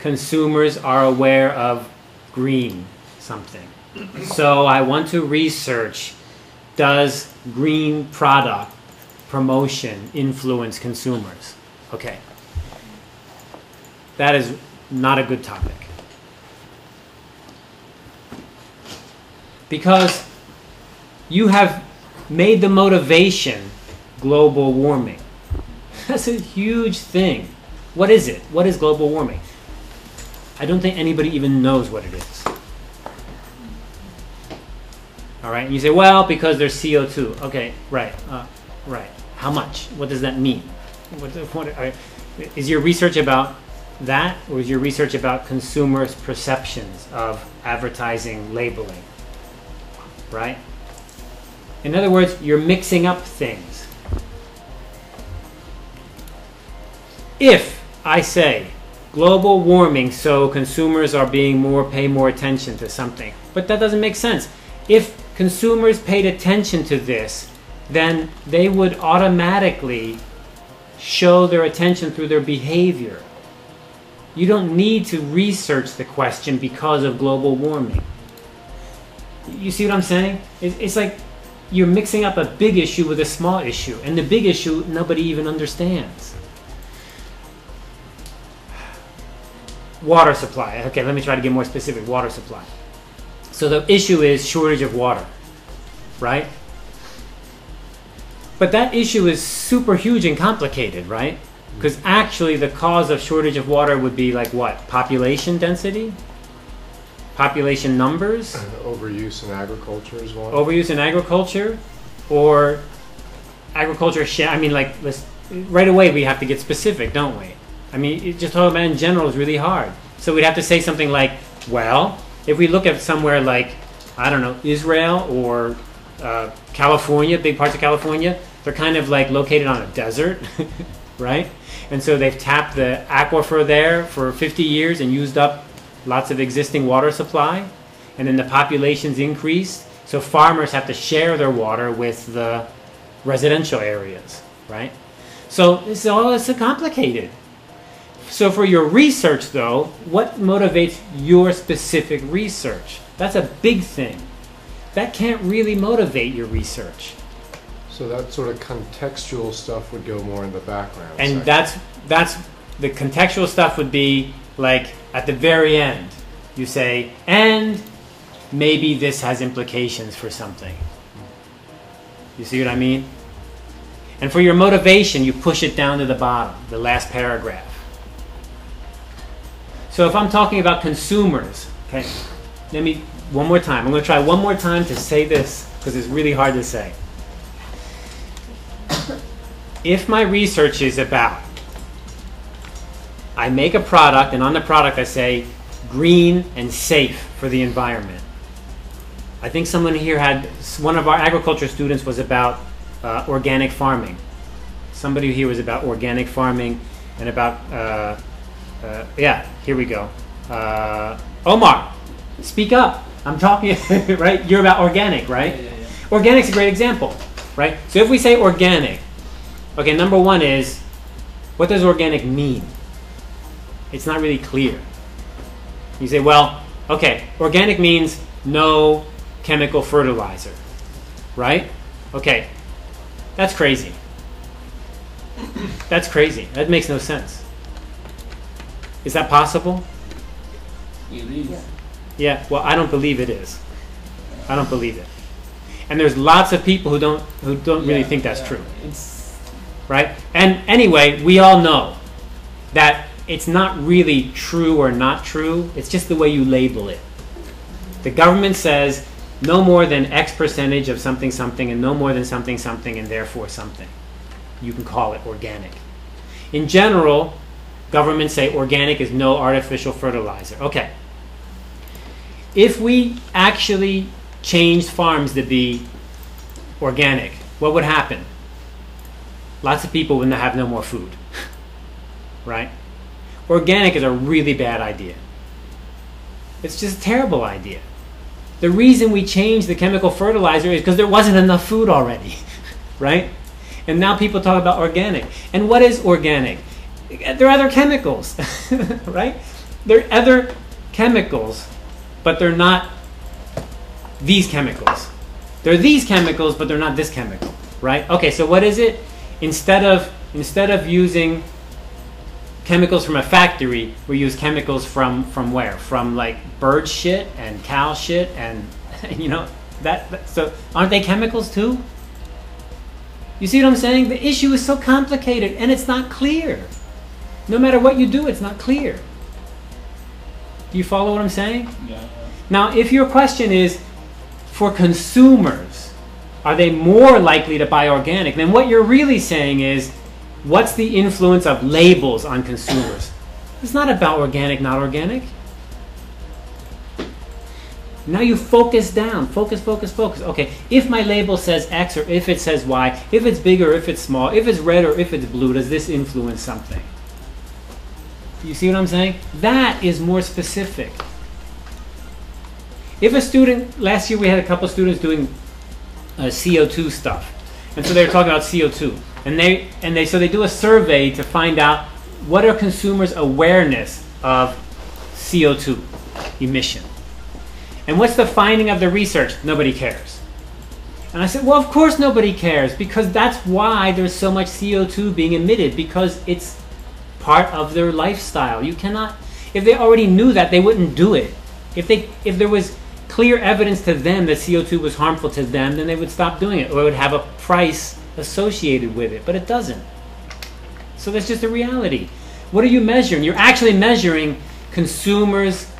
consumers are aware of green something. So I want to research, does green product promotion influence consumers? Okay. That is not a good topic. Because you have made the motivation global warming. That's a huge thing. What is it? What is global warming? I don't think anybody even knows what it is. All right, and you say, well, because there's C O two. Okay, right, uh, right. How much? What does that mean? What, what, are, is your research about that, or is your research about consumers' perceptions of advertising labeling, right? In other words, you're mixing up things. If I say global warming, so consumers are being more, pay more attention to something, but that doesn't make sense. If consumers paid attention to this, then they would automatically show their attention through their behavior. You don't need to research the question because of global warming. You see what I'm saying? It's, it's like you're mixing up a big issue with a small issue, and the big issue nobody even understands. Water supply. Okay, let me try to get more specific. Water supply. So the issue is shortage of water, right? But that issue is super huge and complicated, right? Because actually the cause of shortage of water would be like what? Population density? Population numbers? Uh, overuse in agriculture as well. Overuse in agriculture, or agriculture share. I mean, like, let's, right away we have to get specific, don't we? I mean, it, just talking about in general is really hard. So we'd have to say something like, well, if we look at somewhere like, I don't know, Israel or uh, California, big parts of California, they're kind of like located on a desert, right? And so they've tapped the aquifer there for fifty years and used up lots of existing water supply, and then the population's increased, so farmers have to share their water with the residential areas, right? So it's all it's so complicated. So for your research though, what motivates your specific research? That's a big thing. That can't really motivate your research. So that sort of contextual stuff would go more in the background. And section. that's that's the contextual stuff would be like at the very end, you say, and maybe this has implications for something. You see what I mean? And for your motivation, you push it down to the bottom, the last paragraph. So if I'm talking about consumers, okay, let me, one more time. I'm going to try one more time to say this because it's really hard to say. If my research is about, I make a product, and on the product I say green and safe for the environment. I think someone here had, one of our agriculture students was about uh, organic farming. Somebody here was about organic farming and about, uh, uh, yeah, here we go. Uh, Omar, speak up. I'm talking, right? You're about organic, right? Yeah, yeah, yeah. Organic's a great example, right? So if we say organic, okay, number one is, what does organic mean? It's not really clear. You say, well, okay, organic means no chemical fertilizer, right? Okay, that's crazy. That's crazy. That makes no sense. Is that possible? It is. Yeah. Yeah, well, I don't believe it is. I don't believe it. And there's lots of people who don't, who don't yeah, really think that's yeah. true. It's... Right? And anyway, we all know that it's not really true or not true. It's just the way you label it. The government says no more than X percentage of something something and no more than something something and therefore something. You can call it organic. In general, governments say organic is no artificial fertilizer. Okay. If we actually changed farms to be organic, what would happen? Lots of people would have no more food, right? Organic is a really bad idea. It's just a terrible idea. The reason we changed the chemical fertilizer is because there wasn't enough food already, right? And now people talk about organic. And what is organic? There are other chemicals, right? There are other chemicals, but they're not these chemicals. They're these chemicals, but they're not this chemical, right? Okay, so what is it? Instead of, instead of using chemicals from a factory, we use chemicals from, from where? From like bird shit and cow shit and, you know, that, that. So aren't they chemicals too? You see what I'm saying? The issue is so complicated and it's not clear. No matter what you do, it's not clear. Do you follow what I'm saying? Yeah. Now, if your question is, for consumers, are they more likely to buy organic? Then what you're really saying is, what's the influence of labels on consumers? It's not about organic, not organic. Now you focus down. Focus, focus, focus. Okay, if my label says X or if it says Y, if it's big or if it's small, if it's red or if it's blue, does this influence something? You see what I'm saying? That is more specific. If a student, last year we had a couple students doing uh, C O two stuff. And so they were talking about C O two. And they and they so they do a survey to find out what are consumers' awareness of C O two emission. And what's the finding of the research? Nobody cares. And I said, well, of course nobody cares, because that's why there's so much C O two being emitted, because it's part of their lifestyle. You cannot, if they already knew that, they wouldn't do it. If they, if there was clear evidence to them that C O two was harmful to them, then they would stop doing it, or it would have a price associated with it, but it doesn't. So that's just a reality. What are you measuring? You're actually measuring consumers'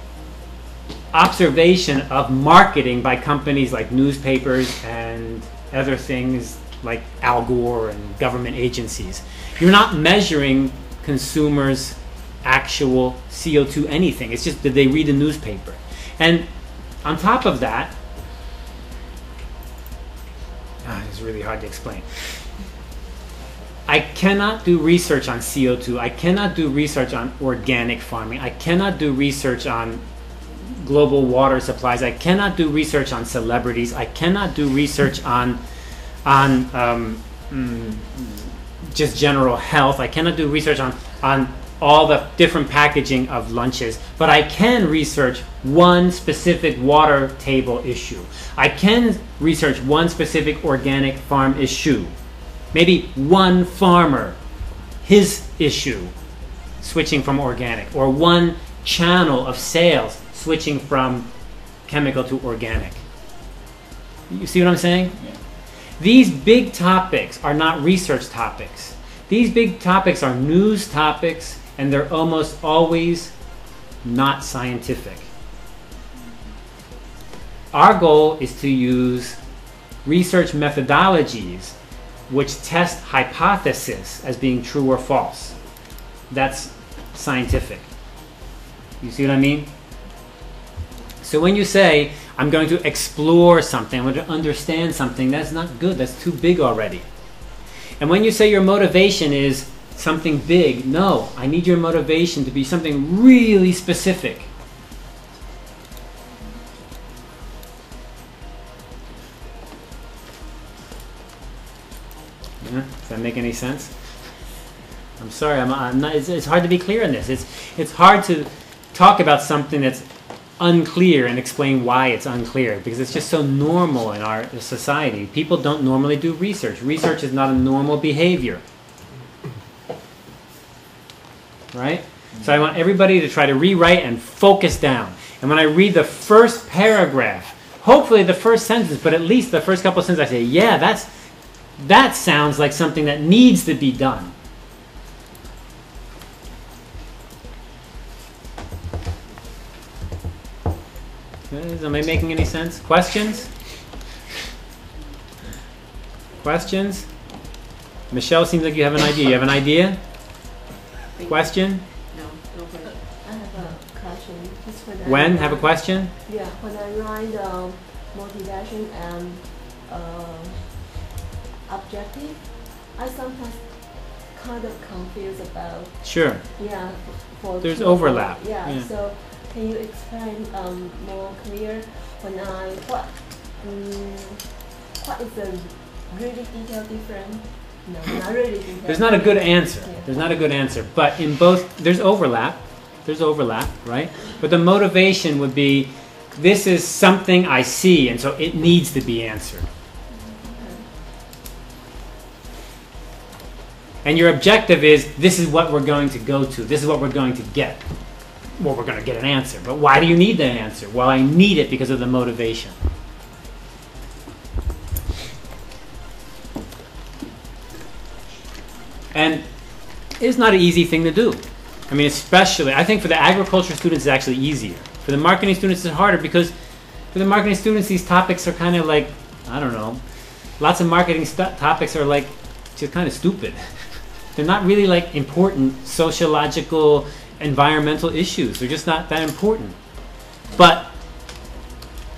observation of marketing by companies like newspapers and other things like Al Gore and government agencies. You're not measuring consumers' actual C O two anything. It's just, did they read the newspaper? And on top of that, ah, it's really hard to explain. I cannot do research on C O two. I cannot do research on organic farming. I cannot do research on global water supplies. I cannot do research on celebrities. I cannot do research on on um, mm, just general health. I cannot do research on on all the different packaging of lunches, but I can research one specific water table issue. I can research one specific organic farm issue. Maybe one farmer, his issue, switching from organic, or one channel of sales, switching from chemical to organic. You see what I'm saying? Yeah. These big topics are not research topics. These big topics are news topics, and they're almost always not scientific. Our goal is to use research methodologies which test hypotheses as being true or false. That's scientific. You see what I mean? So when you say, I'm going to explore something, I'm going to understand something, that's not good, that's too big already. And when you say your motivation is something big, no, I need your motivation to be something really specific. Does that make any sense? I'm sorry, I'm, I'm not, it's, it's hard to be clear in this. It's, it's hard to talk about something that's unclear and explain why it's unclear, because it's just so normal in our society. People don't normally do research. Research is not a normal behavior. Right? So I want everybody to try to rewrite and focus down. And when I read the first paragraph, hopefully the first sentence, but at least the first couple of sentences, I say, yeah, that's that sounds like something that needs to be done. Is am I making any sense? Questions? Questions? Michelle, seems like you have an idea. You have an idea? Question? No, no question. I have a question. When, when have a question? Yeah, when I write um, motivation and uh, objective, I sometimes kind of confused about. Sure. Yeah. For There's people. overlap. Yeah, yeah. So can you explain um, more clear when I what um, what is the really detailed difference? No, not really detailed. There's not a good answer. Yeah. There's not a good answer. But in both, there's overlap. There's overlap, right? But the motivation would be, this is something I see, and so it needs to be answered. And your objective is, this is what we're going to go to. This is what we're going to get. Well, we're going to get an answer. But why do you need that answer? Well, I need it because of the motivation. And it's not an easy thing to do. I mean, especially, I think for the agriculture students, it's actually easier. For the marketing students, it's harder, because for the marketing students, these topics are kind of like, I don't know, lots of marketing st- topics are like just kind of stupid. They're not really like important sociological, environmental issues. They're just not that important. But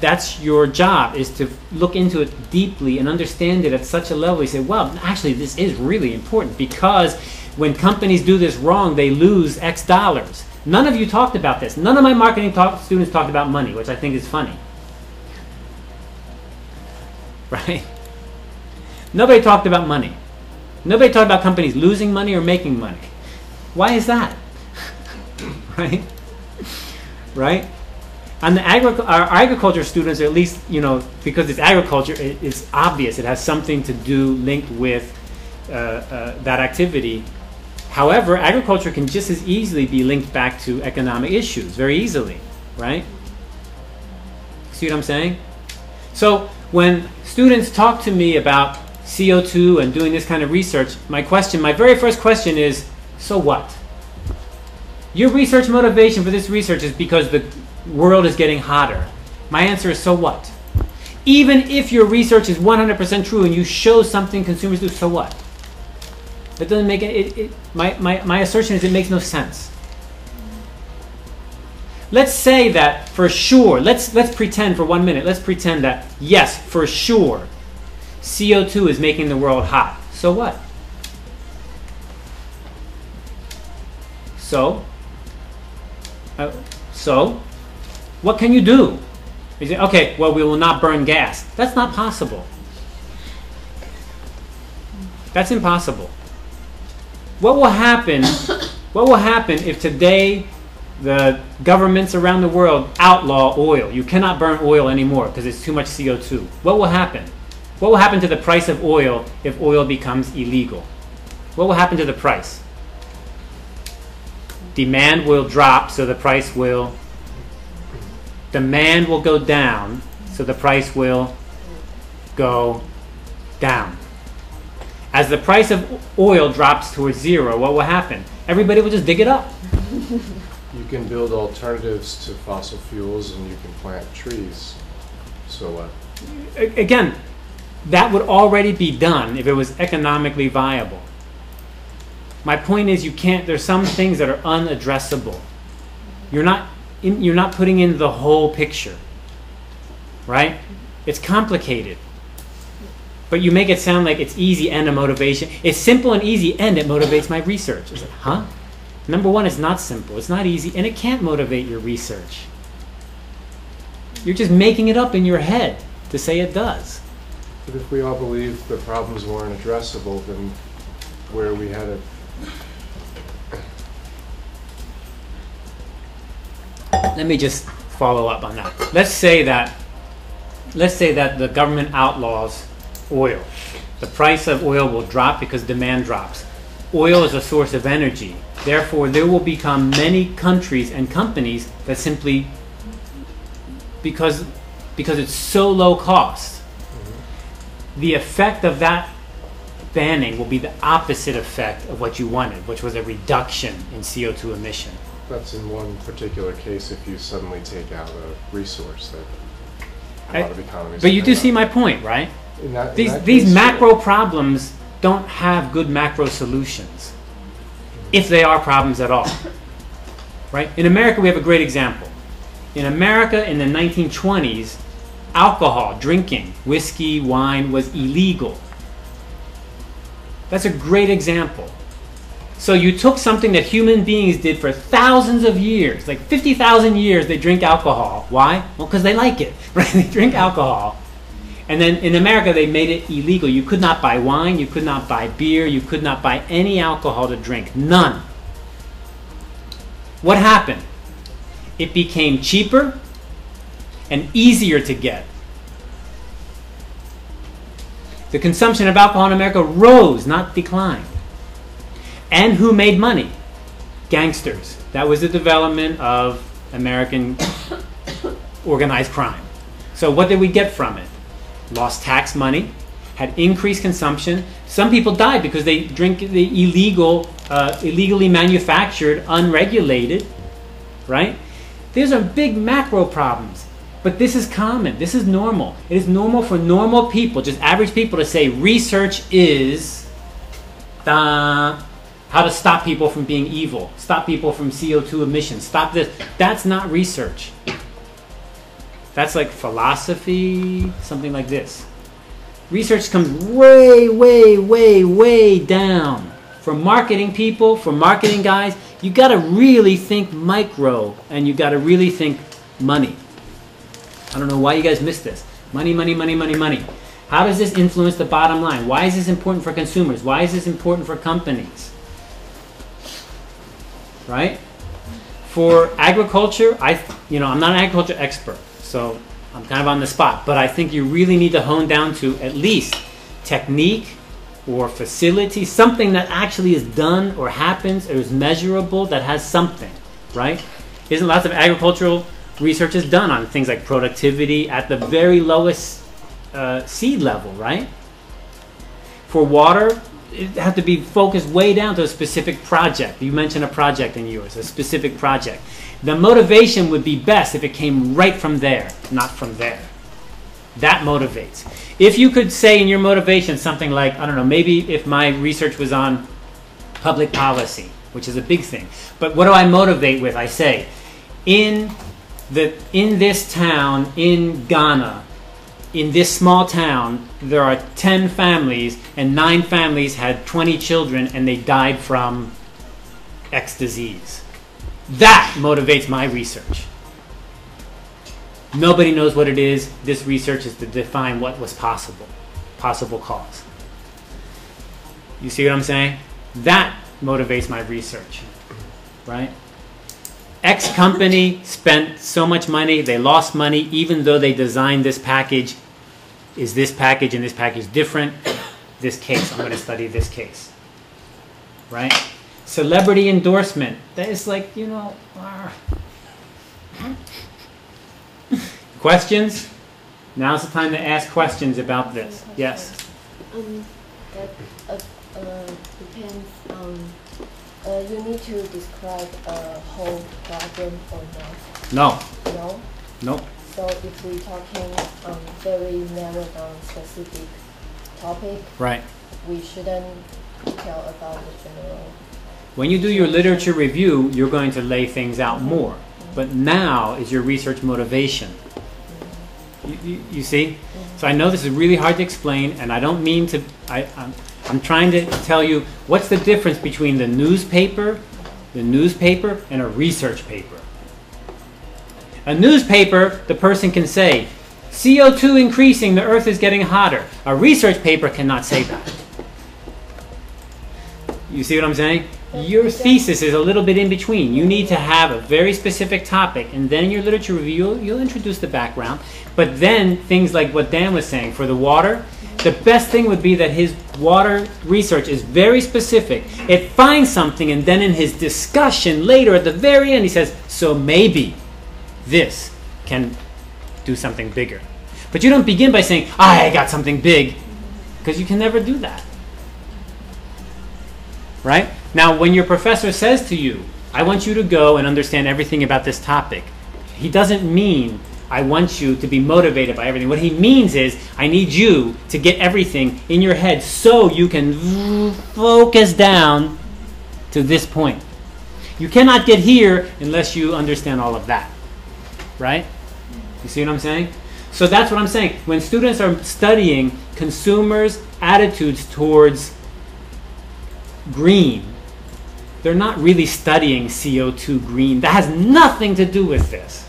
that's your job, is to look into it deeply and understand it at such a level. You say, well, actually this is really important, because when companies do this wrong, they lose X dollars. None of you talked about this. None of my marketing talk students talked about money, which I think is funny. Right? Nobody talked about money. Nobody talked about companies losing money or making money. Why is that? Right? Right? And the agric our agriculture students, or at least, you know, because it's agriculture, it, it's obvious. It has something to do linked with uh, uh, that activity. However, agriculture can just as easily be linked back to economic issues, very easily, right? See what I'm saying? So when students talk to me about C O two and doing this kind of research, my question, my very first question is, so what? Your research motivation for this research is because the world is getting hotter. My answer is, so what? Even if your research is one hundred percent true and you show something consumers do, so what? It doesn't make it, it, it my, my, my assertion is it makes no sense. Let's say that for sure, let's, let's pretend for one minute, let's pretend that yes, for sure, C O two is making the world hot. So what? So, uh, so, what can you do? You say, okay, well, we will not burn gas. That's not possible. That's impossible. What will happen, what will happen if today the governments around the world outlaw oil? You cannot burn oil anymore because it's too much C O two. What will happen? What will happen to the price of oil if oil becomes illegal? What will happen to the price? Demand will drop, so the price will... Demand will go down, so the price will go down. As the price of oil drops towards zero, what will happen? Everybody will just dig it up. You can build alternatives to fossil fuels and you can plant trees. So what? Uh, again, that would already be done if it was economically viable. My point is, you can't, there's some things that are unaddressable. You're not, in, you're not putting in the whole picture, right? It's complicated. But you make it sound like it's easy and a motivation. It's simple and easy and it motivates my research. It's like, huh? Number one, it's not simple, it's not easy, and it can't motivate your research. You're just making it up in your head to say it does. But if we all believed the problems weren't addressable, then where we had it. Let me just follow up on that. Let's say that, let's say that the government outlaws oil. The price of oil will drop because demand drops. Oil is a source of energy. Therefore, there will become many countries and companies that simply, because, because it's so low cost, mm-hmm. the effect of that banning will be the opposite effect of what you wanted, which was a reduction in C O two emission. That's in one particular case if you suddenly take out a resource that a lot of economies... But you do see my point, right? In that, in these that these macro problems don't have good macro solutions, if they are problems at all, right? In America, we have a great example. In America, in the nineteen twenties, alcohol, drinking, whiskey, wine was illegal. That's a great example. So you took something that human beings did for thousands of years, like fifty thousand years they drink alcohol. Why? Well, because they like it, right? They drink alcohol. And then in America, they made it illegal. You could not buy wine, you could not buy beer, you could not buy any alcohol to drink, none. What happened? It became cheaper and easier to get. The consumption of alcohol in America rose, not declined. And who made money? Gangsters. That was the development of American organized crime. So what did we get from it? Lost tax money, had increased consumption. Some people died because they drink the illegal, uh, illegally manufactured, unregulated, right? These are big macro problems, but this is common, this is normal. It is normal for normal people, just average people, to say research is uh, how to stop people from being evil, stop people from C O two emissions, stop this. That's not research. That's like philosophy, something like this. Research comes way, way, way, way down. For marketing people, for marketing guys, you gotta really think micro and you gotta really think money. I don't know why you guys missed this. Money, money, money, money, money. How does this influence the bottom line? Why is this important for consumers? Why is this important for companies? Right? for agriculture, I, you know, I'm not an agriculture expert, so I'm kind of on the spot, but I think you really need to hone down to at least technique or facility, something that actually is done or happens or is measurable, that has something, right? Isn't lots of agricultural research is done on things like productivity at the very lowest uh, seed level, right? For water, it has to be focused way down to a specific project. You mentioned a project in yours, a specific project. The motivation would be best if it came right from there, not from there. That motivates. If you could say in your motivation something like, I don't know, maybe if my research was on public policy, which is a big thing, but what do I motivate with? I say, in the, in this town, in Ghana, in this small town, there are ten families, and nine families had twenty children, and they died from X disease. That motivates my research. Nobody knows what it is. This research is to define what was possible, possible cause. You see what I'm saying? That motivates my research, right? X company spent so much money, they lost money, even though they designed this package. Is this package and this package different? This case, I'm going to study this case, right? Celebrity endorsement, that is like, you know, uh, questions? Now's the time to ask questions about this. Yes? Um, that uh, uh, depends on, uh, you need to describe a whole problem or not? No. No? No. So if we're talking um, very narrow down specific topic, right, we shouldn't tell about the general. When you do your literature review, you're going to lay things out more. But now is your research motivation. You, you, you see? So I know this is really hard to explain, and I don't mean to... I, I'm, I'm trying to tell you what's the difference between the newspaper, the newspaper, and a research paper. A newspaper, the person can say, C O two increasing, the earth is getting hotter. A research paper cannot say that. You see what I'm saying? Your thesis is a little bit in between. You need to have a very specific topic, and then in your literature review, you'll, you'll introduce the background. But then things like what Dan was saying for the water, the best thing would be that his water research is very specific. It finds something, and then in his discussion later at the very end, he says, so maybe this can do something bigger. But you don't begin by saying, I got something big, because you can never do that. Right? Now, when your professor says to you, I want you to go and understand everything about this topic, he doesn't mean, I want you to be motivated by everything. What he means is, I need you to get everything in your head so you can focus down to this point. You cannot get here unless you understand all of that. Right? You see what I'm saying? So that's what I'm saying. When students are studying consumers' attitudes towards green, they're not really studying C O two green. That has nothing to do with this.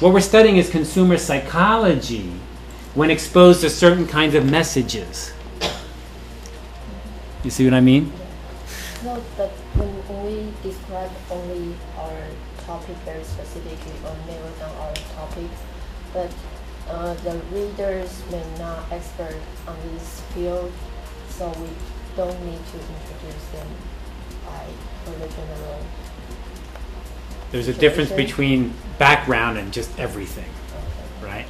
What we're studying is consumer psychology when exposed to certain kinds of messages. You see what I mean? No, but when we describe only our topic very specifically or narrow down our topic, but uh, the readers may not expert on this field, so we don't need to introduce them by original. There's a difference between background and just everything, okay. Right?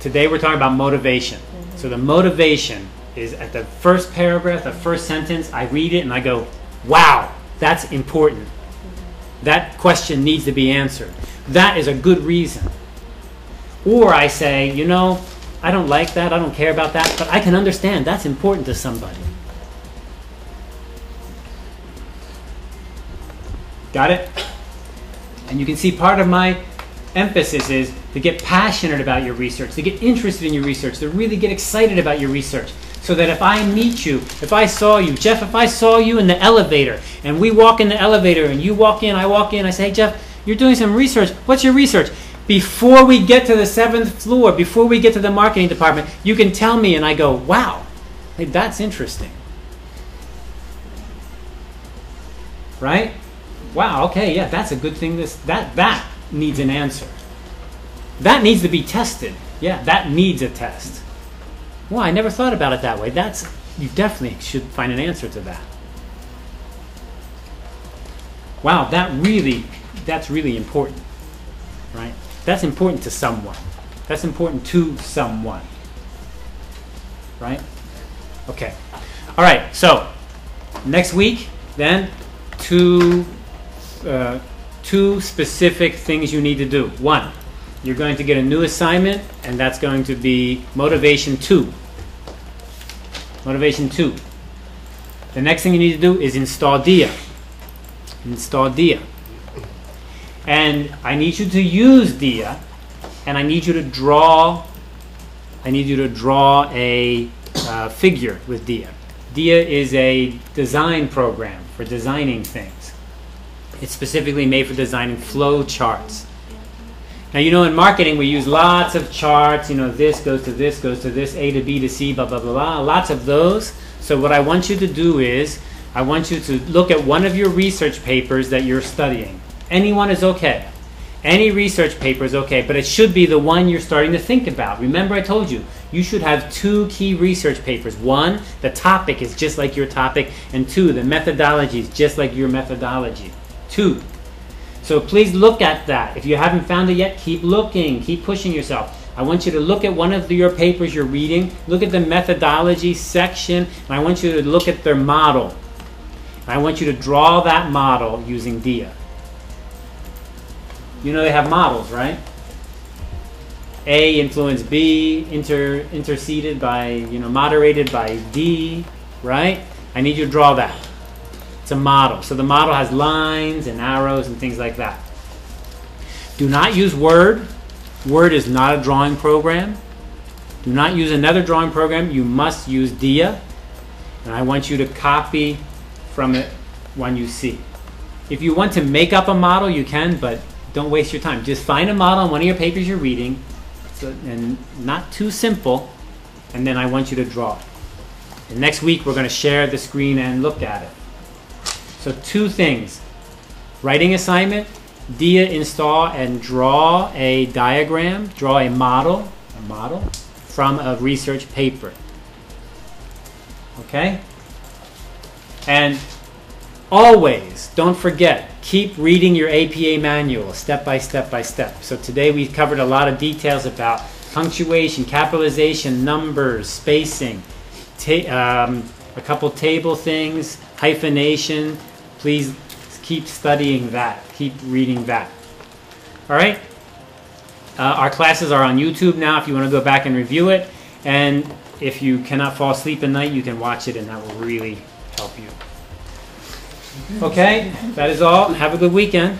Today we're talking about motivation. Mm-hmm. So the motivation is at the first paragraph, the first sentence, I read it and I go, wow, that's important. Mm-hmm. That question needs to be answered. That is a good reason. Or I say, you know, I don't like that, I don't care about that, but I can understand that's important to somebody. Got it? And you can see part of my emphasis is to get passionate about your research, to get interested in your research, to really get excited about your research, so that if I meet you, if I saw you, Jeff, if I saw you in the elevator, and we walk in the elevator, and you walk in, I walk in, I say, hey, Jeff, you're doing some research. What's your research? Before we get to the seventh floor, before we get to the marketing department, you can tell me, and I go, wow, hey, that's interesting. Right? wow, okay, yeah, that's a good thing. This that that needs an answer. That needs to be tested. Yeah, that needs a test. Well, I never thought about it that way. That's, you definitely should find an answer to that. Wow, that really, that's really important, right? That's important to someone. That's important to someone, right? Okay. All right, so next week, then, two, uh, two specific things you need to do. One, you're going to get a new assignment, and that's going to be motivation two. Motivation two. The next thing you need to do is install D I A. Install D I A. And I need you to use D I A, and I need you to draw. I need you to draw a uh, figure with D I A. D I A is a design program for designing things. It's specifically made for designing flow charts. Now, you know, in marketing, we use lots of charts. You know, this goes to this, goes to this, A to B to C, blah, blah, blah, blah. Lots of those. So what I want you to do is, I want you to look at one of your research papers that you're studying. Any one is okay. Any research paper is okay, but it should be the one you're starting to think about. Remember I told you, you should have two key research papers. One, the topic is just like your topic, and two, the methodology is just like your methodology. Two. So please look at that. If you haven't found it yet, keep looking, keep pushing yourself. I want you to look at one of the, your papers you're reading, look at the methodology section, and I want you to look at their model. And I want you to draw that model using D I A. You know they have models, right? A influenced B, inter, interceded by, you know, moderated by D, right? I need you to draw that. It's a model. So the model has lines and arrows and things like that. Do not use Word. Word is not a drawing program. Do not use another drawing program. You must use D I A. And I want you to copy from it when you see. If you want to make up a model, you can, but don't waste your time. Just find a model in one of your papers you're reading, so, and not too simple, and then I want you to draw it. And next week, we're going to share the screen and look at it. So two things, writing assignment, D I A install, and draw a diagram, draw a model, a model from a research paper, okay? And always, don't forget, keep reading your A P A manual step by step by step. So today we covered a lot of details about punctuation, capitalization, numbers, spacing, um, a couple table things, hyphenation. Please keep studying that. Keep reading that. All right? Uh, our classes are on YouTube now if you want to go back and review it. And if you cannot fall asleep at night, you can watch it, and that will really help you. Okay? That is all. Have a good weekend.